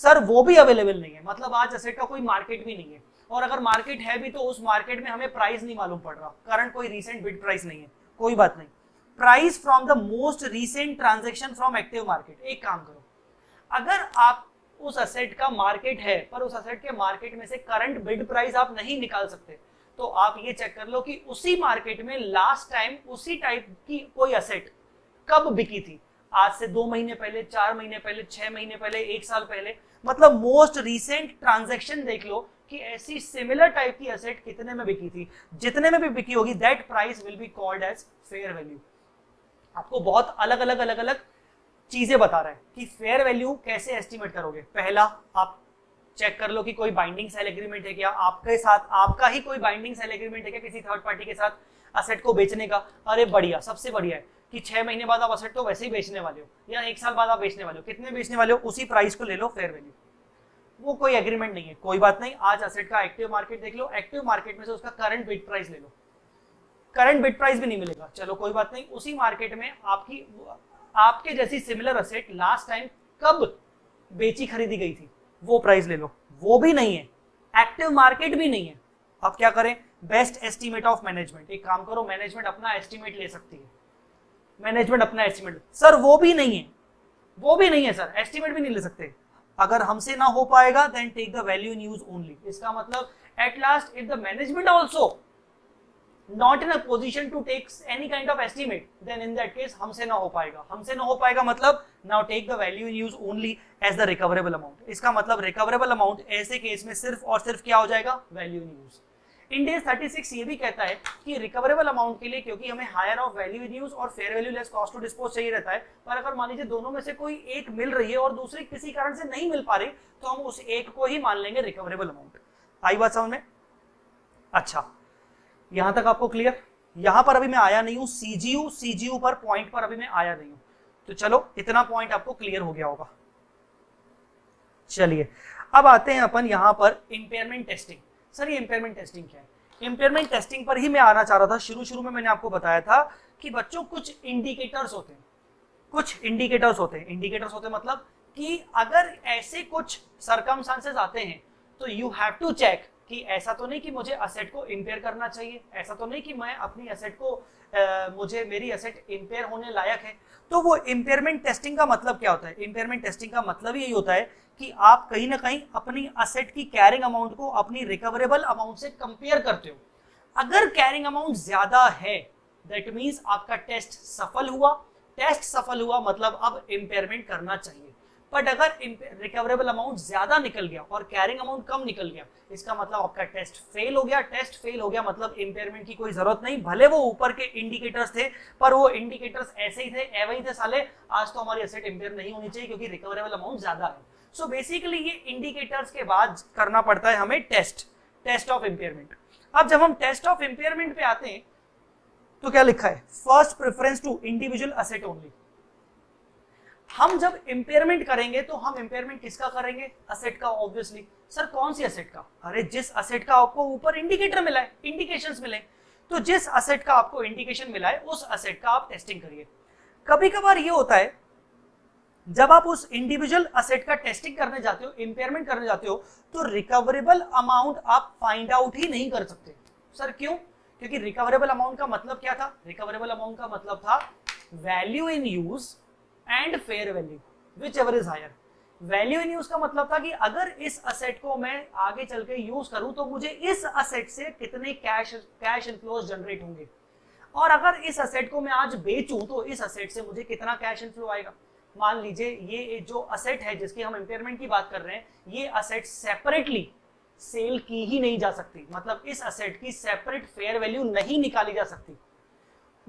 Sir वो भी अवेलेबल नहीं है, मतलब आज असेट का कोई मार्केट भी नहीं है, और अगर मार्केट है भी तो उस मार्केट में हमें प्राइस नहीं मालूम पड़ रहा, करंट कोई रीसेंट बिड प्राइस नहीं है, कोई बात नहीं। Price from the most recent transaction from active market. एक काम करो, अगर आप उस असेट का मार्केट है पर उस असेट के मार्केट में से करंट बिड प्राइस आप नहीं निकाल सकते, तो आप ये चेक कर लो कि उसी मार्केट में लास्ट टाइम उसी टाइप की कोई असेट कब बिकी थी, आज से 2 महीने पहले, 4 महीने पहले, 6 महीने पहले, 1 साल पहले, मतलब मोस्ट रीसेंट ट्रांजैक्शन देख लो कि ऐसी सिमिलर टाइप की असेट कितने में बिकी थी। जितने में भी बिकी होगी that price will be called as fair value. आपको बहुत अलग अलग चीजें बता रहा है कि फेयर वैल्यू कैसे एस्टिमेट करोगे। पहला, आप चेक कर लो कि कोई बाइंडिंग सेल एग्रीमेंट है क्या आपके साथ, आपका ही कोई बाइंडिंग सेल एग्रीमेंट है क्या किसी थर्ड पार्टी के साथ असेट को बेचने का। अरे बढ़िया, सबसे बढ़िया है कि 6 महीने बाद आप असेट तो वैसे ही बेचने वाले हो या 1 साल बाद आप बेचने वाले हो, कितने बेचने वाले हो उसी प्राइस को ले लो फेयर वैल्यू। वो कोई एग्रीमेंट नहीं है, कोई बात नहीं, आज असेट का एक्टिव मार्केट देख लो, एक्टिव मार्केट में से उसका करंट बिड प्राइस ले लो, करंट बिड प्राइस भी नहीं मिलेगा, चलो कोई बात नहीं। उसी मार्केट में आपकी आपके जैसी सिमिलर असेट लास्ट टाइम कब बेची खरीदी गई थी वो प्राइस ले लो, वो भी नहीं है, एक्टिव मार्केट भी नहीं है। अब क्या करें, बेस्ट एस्टीमेट ऑफ मैनेजमेंट। एक काम करो, मैनेजमेंट अपना एस्टीमेट ले सकती है, मैनेजमेंट अपना एस्टीमेट। सर वो भी नहीं है, वो भी नहीं है सर, एस्टीमेट भी नहीं ले सकते। अगर हमसे ना हो पाएगा then take the value in use only. इसका मतलब at last if the management also not in a position to take any kind of estimate then in that case हमसे ना हो पाएगा, हमसे ना हो पाएगा मतलब now take the value in use only as the recoverable amount. इसका मतलब रिकवरेबल अमाउंट ऐसे केस में सिर्फ और सिर्फ क्या हो जाएगा, वैल्यू इन यूज। इंडेस 36 ये भी कहता है कि रिकवरेबल अमाउंट के लिए क्योंकि हमें higher of value in use और fair value less cost to dispose चाहिए रहता है, पर अगर मान लीजिए दोनों में से कोई एक मिल रही है और दूसरी किसी कारण से नहीं मिल पा रही तो हम उस एक को ही मान लेंगे रिकवरेबल अमाउंट। आई बात समझ में? अच्छा, यहां तक आपको क्लियर? यहां पर अभी मैं आया नहीं हूं, सीजीयू पर पॉइंट पर अभी मैं आया नहीं हूं, तो चलो इतना पॉइंट आपको क्लियर हो गया होगा। चलिए अब आते हैं अपन यहां पर इंपेयरमेंट टेस्टिंग। सर ये इंपेयरमेंट टेस्टिंग क्या है? इंपेयरमेंट टेस्टिंग पर ही मैं आना चाह रहा था। शुरू में मैंने आपको बताया था कि बच्चों कुछ इंडिकेटर्स होते हैं, कुछ इंडिकेटर्स होते हैं। इंडिकेटर्स होते मतलब कि अगर ऐसे कुछ सर्कमस्टांसेस आते हैं तो यू हैव टू चेक कि ऐसा तो नहीं कि मुझे असेट को इंपेयर करना चाहिए, ऐसा तो नहीं कि मैं अपनी असेट को मेरी असेट इंपेयर होने लायक है। तो वो इंपेयरमेंट टेस्टिंग का मतलब क्या होता है? इंपेयरमेंट टेस्टिंग का मतलब यही होता है कि आप कहीं ना कहीं अपनी असेट की कैरिंग अमाउंट को अपनी रिकवरेबल अमाउंट से कंपेयर करते हो। अगर कैरिंग अमाउंट ज्यादा है दैट मीन्स आपका टेस्ट सफल हुआ। टेस्ट सफल हुआ मतलब अब इंपेयरमेंट करना चाहिए। बट अगर रिकवरेबल अमाउंट ज्यादा निकल गया और कैरिंग अमाउंट कम निकल गया, इसका मतलब आपका टेस्ट फेल हो गया। टेस्ट फेल हो गया मतलब इंपेयरमेंट की कोई जरूरत नहीं, भले वो ऊपर के इंडिकेटर्स थे पर वो इंडिकेटर्स ऐसे ही थे, एवं ही थे साले, आज तो हमारी एसेट इंपेयर नहीं होनी चाहिए क्योंकि रिकवरेबल अमाउंट ज्यादा है। सो बेसिकली ये इंडिकेटर्स के बाद करना पड़ता है हमें टेस्ट ऑफ इंपेयरमेंट। अब जब हम टेस्ट ऑफ इंपेयरमेंट पे आते हैं तो क्या लिखा है, first preference to individual asset only. हम जब इंपेयरमेंट करेंगे तो हम इंपेयरमेंट किसका करेंगे? असेट का, ऑब्वियसली। सर कौन सी असेट का? अरे जिस असेट का आपको ऊपर इंडिकेटर मिला है, इंडिकेशंस मिले, तो जिस असेट का आपको इंडिकेशन मिला है उस असेट का आप टेस्टिंग करिए। कभी कभार ये होता है जब आप उस इंडिविजुअल असेट का टेस्टिंग करने जाते हो, इंपेयरमेंट करने जाते हो, तो रिकवरेबल अमाउंट आप फाइंड आउट ही नहीं कर सकते। सर क्यों? क्योंकि रिकवरेबल अमाउंट का मतलब क्या था? रिकवरेबल अमाउंट का मतलब था value in use and fair value, whichever is higher. Value in use का मतलब था कि अगर इस असेट को मैं आगे चल के यूज करूं तो मुझे इस असेट से कितने कैश इनफ्लोज जनरेट होंगे, और अगर इस असेट को मैं आज बेचूं तो इस असेट से मुझे कितना कैश इनफ्लो आएगा। मान लीजिए ये जो असेट है जिसकी हम इंपेयरमेंट की बात कर रहे हैं, ये असेट सेपरेटली सेल की ही नहीं जा सकती, मतलब इस असेट की सेपरेट फेयर वैल्यू नहीं निकाली जा सकती।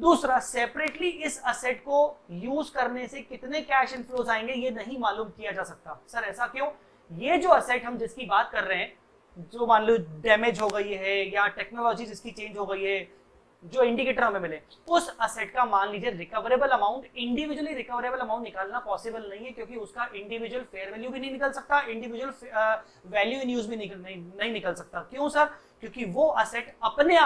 दूसरा, सेपरेटली इस असेट को यूज करने से कितने कैश इनफ्लोज आएंगे ये नहीं मालूम किया जा सकता। सर ऐसा क्यों? ये जो असेट हम जिसकी बात कर रहे हैं, जो मान लो डैमेज हो गई है या टेक्नोलॉजी जिसकी चेंज हो गई है जो इंडिकेटर हमें मिले, उस असेट का मान लीजिए recoverable amount, individually recoverable amount निकालना पॉसिबल नहीं है क्योंकि उसका इंडिविजुअल फेयर वैल्यू भी नहीं निकल सकता, इंडिविजुअल वैल्यू इन यूज भी नहीं निकल सकता। क्यों सर? क्योंकि वो असेट अपने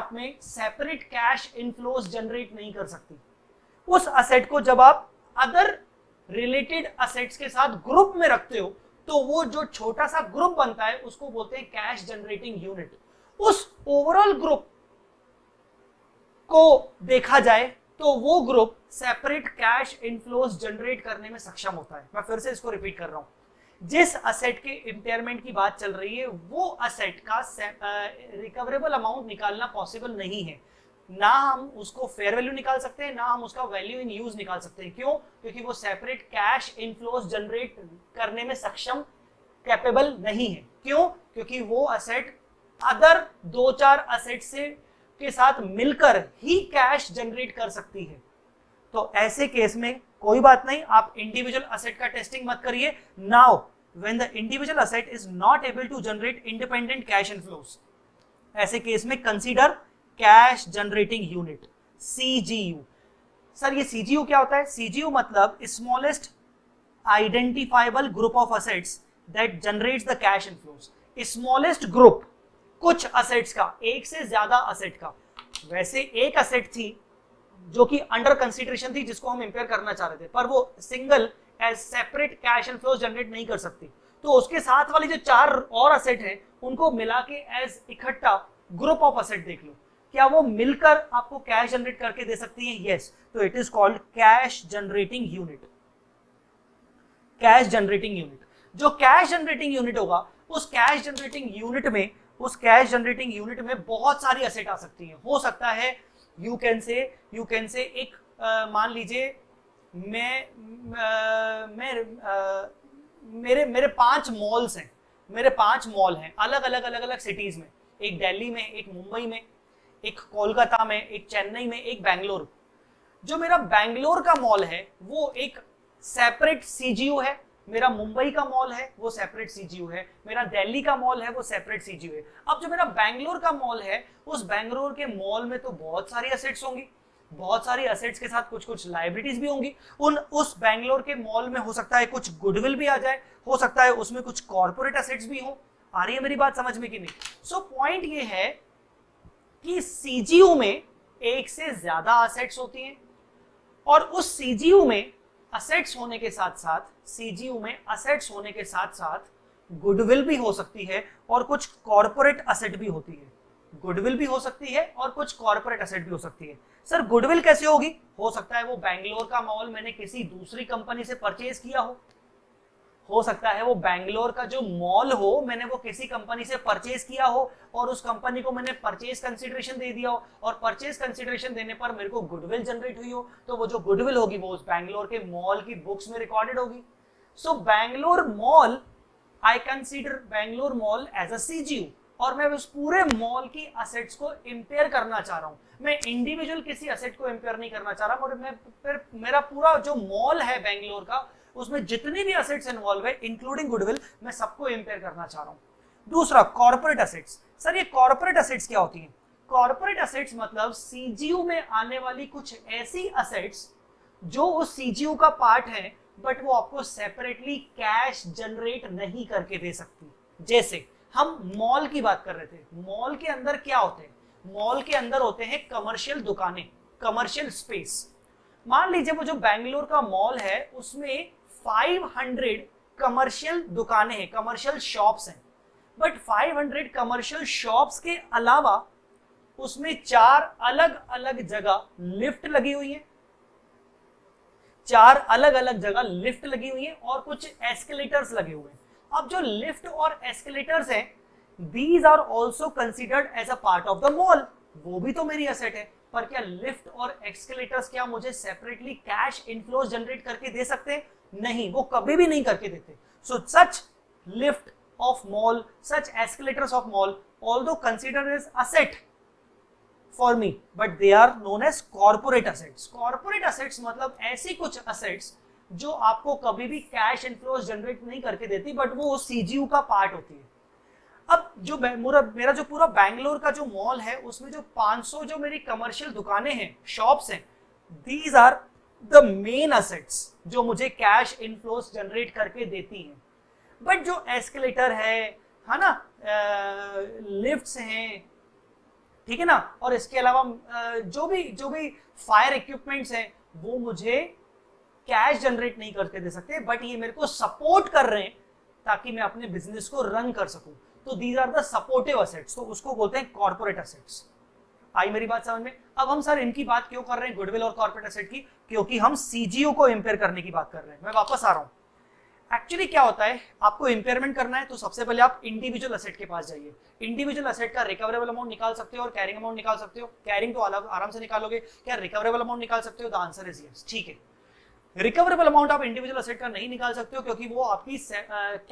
आप में सेपरेट कैश इनफ्लोज जनरेट नहीं कर सकती। उस असेट को जब आप अदर रिलेटेड असेट्स के साथ ग्रुप में रखते हो तो वो जो छोटा सा ग्रुप बनता है उसको बोलते हैं कैश जनरेटिंग यूनिट। उस ओवरऑल ग्रुप को देखा जाए तो वो group separate cash inflows generate करने में सक्षम होता है। मैं फिर से इसको रिपीट कर रहा हूं, जिस असेट के इंपेयरमेंट की बात चल रही है वो असेट का रिकवरेबल अमाउंट निकालना पॉसिबल नहीं है, ना हम उसको फेयर वैल्यू निकाल सकते हैं, ना हम उसका वैल्यू इन यूज निकाल सकते हैं। क्यों? क्योंकि वो सेपरेट कैश इनफ्लोज जनरेट करने में सक्षम, कैपेबल नहीं है। क्यों? क्योंकि वो असेट अदर दो चार असेट से के साथ मिलकर ही कैश जनरेट कर सकती है। तो ऐसे केस में कोई बात नहीं, आप इंडिविजुअल असेट का टेस्टिंग मत करिए। Now when the individual asset is not able to generate independent cash inflows, ऐसे केस में consider cash generating unit CGU. Sir ये सीजीयू क्या होता है? सीजीयू मतलब smallest identifiable group of assets that generates the cash inflows. Smallest group कुछ assets का, एक से ज्यादा असेट का। वैसे एक असेट थी जो कि अंडर कंसीडरेशन थी जिसको हम इंपेयर करना चाह रहे थे, पर वो single as separate cash inflows generate नहीं कर सकती, तो उसके साथ वाली जो चार और असेट हैं उनको मिला के एज इकट्ठा ग्रुप ऑफ असेट देख लो, क्या वो मिलकर आपको कैश जनरेट करके दे सकती है? यस, तो it is called cash generating unit. Cash generating unit, जो कैश जनरेटिंग यूनिट होगा उस कैश जनरेटिंग यूनिट में बहुत सारी असेट आ सकती हैं। हो सकता है यू कैन से एक मान लीजिए मेरे 5 मॉल हैं अलग अलग सिटीज में, एक दिल्ली में, एक मुंबई में, एक कोलकाता में, एक चेन्नई में, एक बैंगलोर। जो मेरा बैंगलोर का मॉल है वो एक सेपरेट सीजीयू है, मेरा मुंबई का मॉल है वो सेपरेट सीजीयू है, मेरा दिल्ली का मॉल है वो सेपरेट सीजीयू है। अब जो मेरा बैंगलोर का मॉल है उस बैंगलोर के मॉल में तो बहुत सारी असेट्स होंगी, बहुत सारी असेट्स के साथ कुछ लायबिलिटीज भी होंगी। उस बैंगलोर के मॉल में हो सकता है कुछ गुडविल भी आ जाए, हो सकता है उसमें कुछ कॉर्पोरेट असेट्स भी हो। आ रही है मेरी बात समझ में कि नहीं? सो पॉइंट ये है कि सीजीयू में एक से ज्यादा असेट्स होती हैं और उस सीजीयू में असेट्स होने के साथ साथ गुडविल भी हो सकती है और कुछ कॉर्पोरेट असेट भी होती है। सर गुडविल कैसे होगी? हो सकता है वो बैंगलोर का मॉल मैंने किसी दूसरी कंपनी से परचेज किया हो सकता है वो बैंगलोर का जो मॉल हो मैंने वो किसी कंपनी से परचेज किया हो और उस कंपनी को मैंने परचेज कंसिडरेशन दे दिया हो और परचेज कंसिडरेशन देने पर मेरे को गुडविल जनरेट हुई हो, तो वो जो गुडविल होगी वो उस बैंगलोर के मॉल की बुक्स में रिकॉर्डेड होगी। So Bangalore mall, I consider Bangalore mall as a CGU और मैं उस पूरे मॉल की असेट्स को इंपेयर करना चाह रहा हूं। मैं इंडिविजुअल किसी असेट को इंपेयर नहीं करना चाह रहा और मेरा पूरा जो मॉल है बैंगलोर का उसमें जितनी भी असेट्स इन्वॉल्व है इंक्लूडिंग गुडविल, मैं सबको इंपेयर करना चाह रहा हूं। दूसरा कॉर्पोरेट असेट्स। सर ये कॉर्पोरेट असेट्स क्या होती हैं? कॉर्पोरेट असेट्स मतलब सीजीयू में आने वाली कुछ ऐसी असेट्स जो उस सीजीयू का पार्ट है बट वो आपको सेपरेटली कैश जनरेट नहीं करके दे सकती। जैसे हम मॉल की बात कर रहे थे, मॉल के अंदर क्या होते हैं? मॉल के अंदर होते हैं कमर्शियल दुकानें, कमर्शियल स्पेस। मान लीजिए वो जो बैंगलोर का मॉल है उसमें 500 कमर्शियल दुकानें हैं, कमर्शियल शॉप्स हैं, बट 500 कमर्शियल शॉप्स के अलावा उसमें 4 अलग अलग जगह लिफ्ट लगी हुई है, 4 अलग अलग जगह लिफ्ट लगी हुई है और कुछ एस्केलेटर्स लगे हुए हैं। अब जो लिफ्ट और एस्केलेटर्स हैं, these are also considered as a part of the mall, वो भी तो मेरी असेट है। पर क्या लिफ्ट और एस्केलेटर्स क्या मुझे सेपरेटली कैश इनफ्लोज जनरेट करके दे सकते हैं? नहीं, वो कभी भी नहीं करके देते। So such lift of mall, such escalators of mall, although considered as asset for me but they are known as corporate assets. Corporate assets मतलब ऐसी कुछ असेट्स जो आपको कभी भी कैश इनफ्लोज जनरेट नहीं करके देती बट वो सीजीयू का पार्ट होती है। अब जो मेरा जो पूरा बैंगलोर का जो मॉल है उसमें जो 500 जो मेरी कमर्शियल दुकानें हैं, शॉप्स हैं, these are the main assets जो मुझे कैश इनफ्लोस जनरेट करके देती हैं। बट जो एस्केलेटर है ना, लिफ्ट्स हैं, ठीक है ना, और इसके अलावा जो भी फायर इक्विपमेंट्स हैं वो मुझे कैश जनरेट नहीं करके दे सकते, बट ये मेरे को सपोर्ट कर रहे हैं ताकि मैं अपने बिजनेस को रन कर सकूं। तो these are the supportive assets, तो उसको बोलते हैं कॉर्पोरेट असेट्स। आई मेरी बात समझ में? अब हम सर इनकी बात क्यों कर रहे हैं गुडविल और कॉर्पोरेट असेट की? क्योंकि हम सीजीओ को इंपेयर करने की बात कर रहे हैं। मैं वापस आ रहा हूं। एक्चुअली क्या होता है, आपको इंपेयरमेंट करना है तो सबसे पहले आप इंडिविजुअल असेट के पास जाइए। इंडिविजुअल असेट का रिकवरेबल अमाउंट निकाल सकते हो और कैरिंग अमाउंट निकाल सकते हो। कैरिंग तो आराम से निकालोगे, क्या रिकवरेबल अमाउंट निकाल सकते हो? The answer is yes. ठीक है, रिकवरेबल अमाउंट आप इंडिविजुअल असेट का नहीं निकाल सकते हो क्योंकि वो आपकी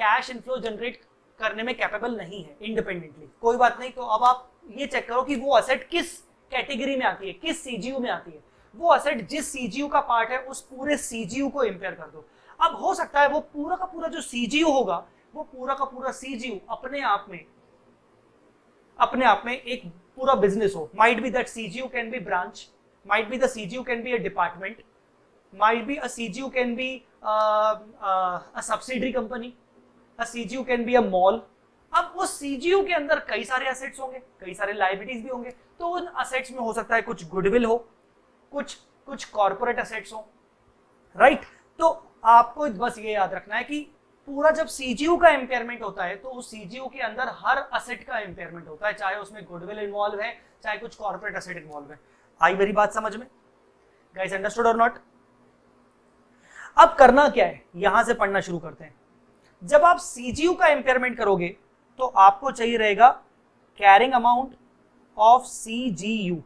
कैश इनफ्लो जनरेट करने में कैपेबल नहीं है इंडिपेंडेंटली। कोई बात नहीं, तो अब आप ये चेक करो कि वो असेट किस कैटेगरी में आती है, किस सीजीयू में आती है। वो असेट जिस सीजीयू का पार्ट है उस पूरे सीजीयू को इंपेयर कर दो। अब हो सकता है वो पूरा का पूरा जो सीजीयू होगा, वो पूरा का पूरा सीजीयू अपने आप में एक पूरा बिजनेस हो। Might be that CGU can be branch, might be the CGU can be a department, might be a CGU can be a subsidiary company, a CGU can be a mall. अब उस CGU के अंदर कई सारे assets होंगे, कई सारे liabilities भी होंगे। तो उन असेट्स में हो सकता है कुछ गुडविल हो, कुछ कॉर्पोरेट असेट्स हो, राइट। तो आपको बस ये याद रखना है कि पूरा जब सीजीयू का इंपेयरमेंट होता है तो उस सीजीयू के अंदर हर असेट का इंपेयरमेंट होता है, चाहे उसमें गुडविल इन्वॉल्व है, चाहे कुछ कॉर्पोरेट असेट इन्वॉल्व है। आई मेरी बात समझ में गाइस, अंडरस्टूड और नॉट? अब करना क्या है, यहां से पढ़ना शुरू करते हैं। जब आप सीजीयू का इंपेयरमेंट करोगे तो आपको चाहिए रहेगा carrying amount of CGU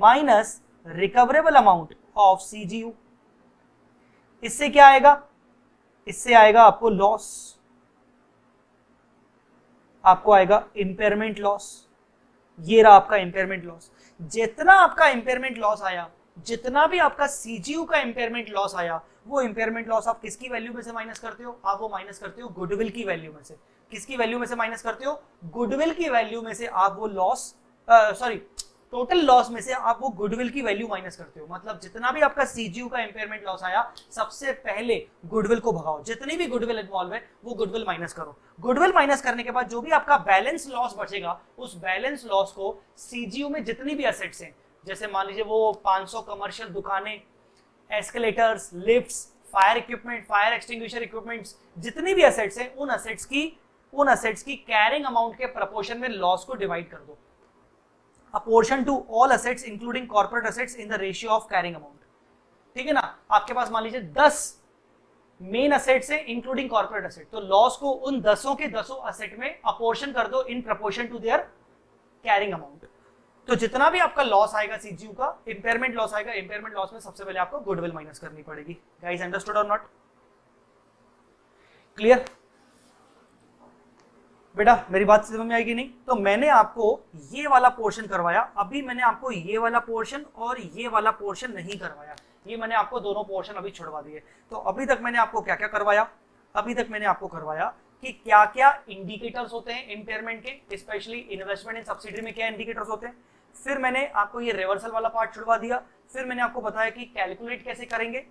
minus recoverable amount of CGU. इससे क्या आएगा? इससे आएगा आपको लॉस, आपको आएगा इंपेयरमेंट लॉस। ये रहा आपका इंपेयरमेंट लॉस। जितना आपका इंपेयरमेंट लॉस आया, जितना भी आपका सीजीयू का इंपेयरमेंट लॉस आया, वो इंपेयरमेंट लॉस आप किसकी वैल्यू में से माइनस करते हो? आप वो माइनस करते हो गुडविल की वैल्यू में से। किसकी वैल्यू में से माइनस करते हो? गुडविल की वैल्यू में से। आप वो लॉस टोटल लॉस में से आप वो गुडविल की वैल्यू माइनस करते हो। मतलब जितना भी आपका सीजीयू का इंपेयरमेंट लॉस आया, सबसे पहले गुडविल को भगाओ। जितनी भी गुडविल इन्वॉल्व है वो गुडविल माइनस करो। गुडविल माइनस करने के बाद जो भी आपका बैलेंस लॉस बचेगा, उस बैलेंस लॉस को सीजीयू में जितनी भी असेट्स हैं, जैसे मान लीजिए वो 500 कमर्शियल दुकानें, escalators, lifts, fire equipment, fire extinguisher equipments, जितनी भी असेट्स हैं उन असेट्स की कैरिंग अमाउंट के प्रपोर्शन में लॉस को डिवाइड कर दो। Portion to all assets including corporate assets in the ratio of carrying amount. ठीक है ना, आपके पास मान लीजिए 10 मेन असेट्स हैं इंक्लूडिंग कॉर्पोरेट असेट, तो लॉस को उन 10 के 10 असेट में अपोर्शन कर दो in proportion to their carrying amount. तो जितना भी आपका लॉस आएगा सीजीयू का, इंपेयरमेंट लॉस आएगा, इंपेयरमेंट लॉस में सबसे पहले आपको गुडविल माइनस करनी पड़ेगी। गाइस अंडरस्टूड और नॉट? क्लियर बेटा, मेरी बात समझ में आई कि नहीं? तो मैंने आपको ये वाला पोर्शन करवाया, अभी मैंने आपको ये वाला पोर्शन और ये वाला पोर्शन नहीं करवाया। ये मैंने आपको दोनों पोर्शन अभी छुड़वा दिए। तो अभी तक मैंने आपको क्या क्या करवाया? अभी तक मैंने आपको करवाया कि क्या क्या इंडिकेटर्स होते हैं इंपेयरमेंट के, स्पेशली इन्वेस्टमेंट इन सब्सिडी में क्या इंडिकेटर्स होते हैं। फिर मैंने आपको ये रिवर्सल वाला पार्ट छुड़वा दिया। फिर मैंने आपको बताया कि कैलकुलेट कैसे करेंगे,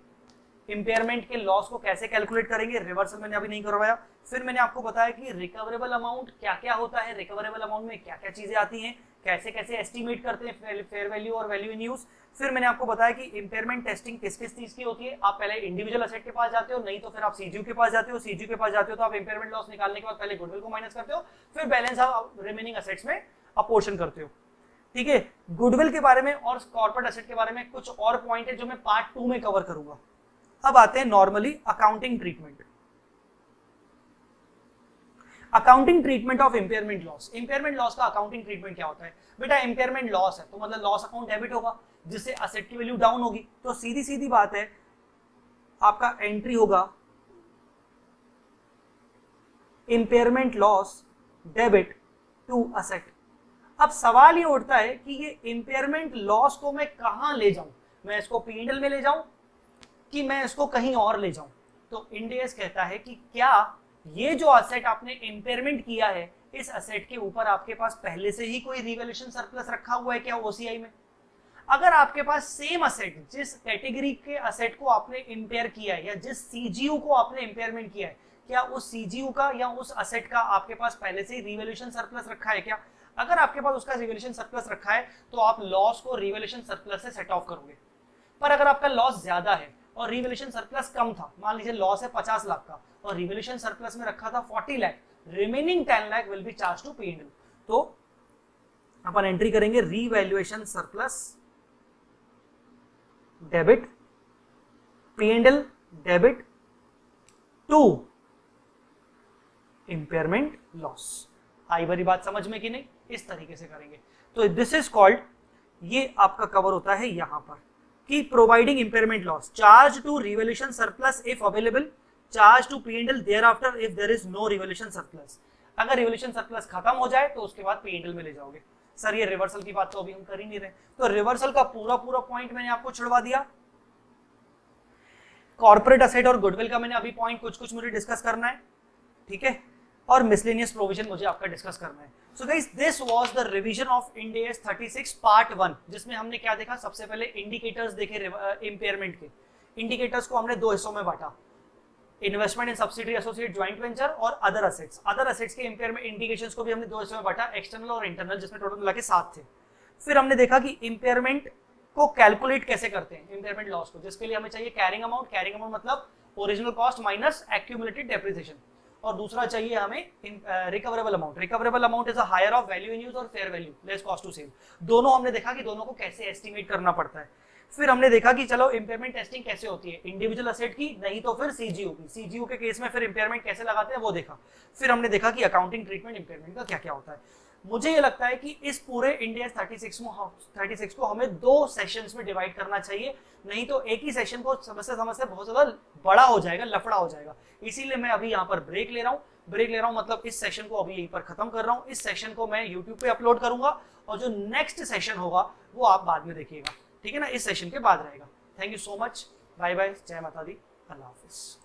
इंपेयरमेंट के लॉस को कैसे कैलकुलेट करेंगे, रिवर्सल मैंने अभी नहीं करवाया। फिर मैंने आपको बताया कि रिकवरेबल अमाउंट क्या क्या होता है, रिकवरेबल अमाउंट में क्या क्या चीजें आती हैं, कैसे कैसे एस्टिमेट करते हैं फेयर वैल्यू और वैल्यू इन यूज। फिर मैंने आपको बताया कि इंपेयरमेंट टेस्टिंग किस किस चीज की होती है। आप पहले इंडिविजुअल असेट के पास जाते हो, नहीं तो फिर आप सीजीयू के पास जाते हो, सीजीयू के पास जाते हो तो आप इंपेयरमेंट लॉस निकालने के बाद पहले गुडविल को माइनस करते हो, फिर बैलेंस आप रिमेनिंग असेट्स में अपोर्शन करते हो। ठीक है, गुडविल के बारे में और कॉर्पोरेट असेट के बारे में कुछ और पॉइंट है जो मैं पार्ट 2 में कवर करूंगा। अब आते हैं normally accounting treatment. Accounting treatment of impairment loss. Impairment loss का अकाउंटिंग ट्रीटमेंट क्या होता है? बेटा इंपेयरमेंट लॉस है तो मतलब लॉस अकाउंट डेबिट होगा, जिससे असेट की वैल्यू डाउन होगी। तो सीधी सीधी बात है, आपका एंट्री होगा impairment loss debit to asset. अब सवाल ये उठता है कि ये इंपेयरमेंट लॉस को मैं कहां ले जाऊं, मैं इसको पीएनएल में ले जाऊं कि मैं इसको कहीं और ले जाऊं। तो INDAS कहता है कि क्या ये जो असेट आपने इंपेयरमेंट किया है, इस असेट के ऊपर आपके पास पहले से ही कोई रिवैल्यूएशन सरप्लस रखा हुआ है क्या ओसीआई में? अगर आपके पास सेम असेट, जिस कैटेगरी के असेट को आपने इंपेयर किया है या जिस सीजीयू को आपने इंपेयरमेंट किया है, क्या उस सीजीयू का या उस असेट का आपके पास पहले से ही रिवैल्यूएशन सरप्लस रखा है क्या? अगर आपके पास उसका रिवैल्यूएशन सरप्लस रखा है तो आप लॉस को रिवैल्यूएशन सरप्लस से सेट ऑफ करोगे। पर अगर आपका लॉस ज्यादा है और रिवैल्यूएशन सरप्लस कम था, मान लीजिए लॉस है 50 लाख का और रिवैल्यूएशन सरप्लस में रखा था 40 lakh, remaining 10 lakh will be charge to P&L। तो अपन एंट्री करेंगे revaluation surplus debit P&L debit to impairment loss. आई बारी बात समझ में कि नहीं? इस तरीके से करेंगे तो दिस इज कॉल्ड, ये आपका कवर होता है यहां पर कि providing impairment loss, charge to revaluation surplus if available, charge to P&L there after if there is no revaluation surplus. अगर रिवैल्यूएशन सरप्लस खत्म हो जाए तो उसके बाद P&L में ले जाओगे। सर ये रिवर्सल की बात तो अभी हम कर ही नहीं रहे, तो रिवर्सल का पूरा पूरा पॉइंट मैंने आपको छुड़वा दिया। कॉर्पोरेट असेट और गुडविल का मैंने अभी पॉइंट कुछ कुछ मुझे डिस्कस करना है, ठीक है, और मिसलेनियस प्रोविजन मुझे आपका डिस्कस करना है। So guys, this was the revision of INDAS 36 part 1, जिसमें हमने क्या देखा? सबसे पहले इंडिकेटर्स देखे इम्पेयरमेंट के। इंडिकेटर्स को हमने दो हिस्सों में बांटा, investment in subsidiary associate joint venture और अदर असेट्स। अदर असेट्स के इंपेयरमेंट इंडिकेशंस को भी हमने दो हिस्सों में बांटा, एक्सटर्नल और इंटरनल, जिसमें टोटल मिला के 7 थे। फिर हमने देखा कि इंपेयरमेंट को कैलकुलेट कैसे करते हैं, इंपेयरमेंट लॉस को, जिसके लिए हमें चाहिए कैरिंग अमाउंट। कैरिंग अमाउंट मतलब original cost minus accumulated depreciation. और दूसरा चाहिए हमें recoverable amount. Recoverable amount is a higher of value in use और fair value less cost to cell. दोनों हमने देखा कि दोनों को कैसे एस्टिमेट करना पड़ता है। फिर हमने देखा कि चलो इंपेयरमेंट टेस्टिंग कैसे होती है, इंडिविजुअल असेट की, नहीं तो फिर सीजीयू की। सीजीयू के केस में फिर इंपेयरमेंट कैसे लगाते हैं वो देखा। फिर हमने देखा कि अकाउंटिंग ट्रीटमेंट इंपेयरमेंट का क्या क्या होता है। मुझे ये लगता है कि इस पूरे INDAS 36 को हमें 2 सेशंस में डिवाइड करना चाहिए, नहीं तो एक ही सेशन को समझते समझते बहुत ज़्यादा बड़ा हो जाएगा, लफड़ा हो जाएगा। इसीलिए मैं अभी यहाँ पर ब्रेक ले रहा हूँ, मतलब इस सेशन को अभी यहीं पर खत्म कर रहा हूँ। इस सेशन को मैं यूट्यूब पे अपलोड करूंगा और जो नेक्स्ट सेशन होगा वो आप बाद में देखिएगा, ठीक है ना, इस सेशन के बाद रहेगा। Thank you so much, bye bye, जय माता दी, अल्लाह हाफिज़।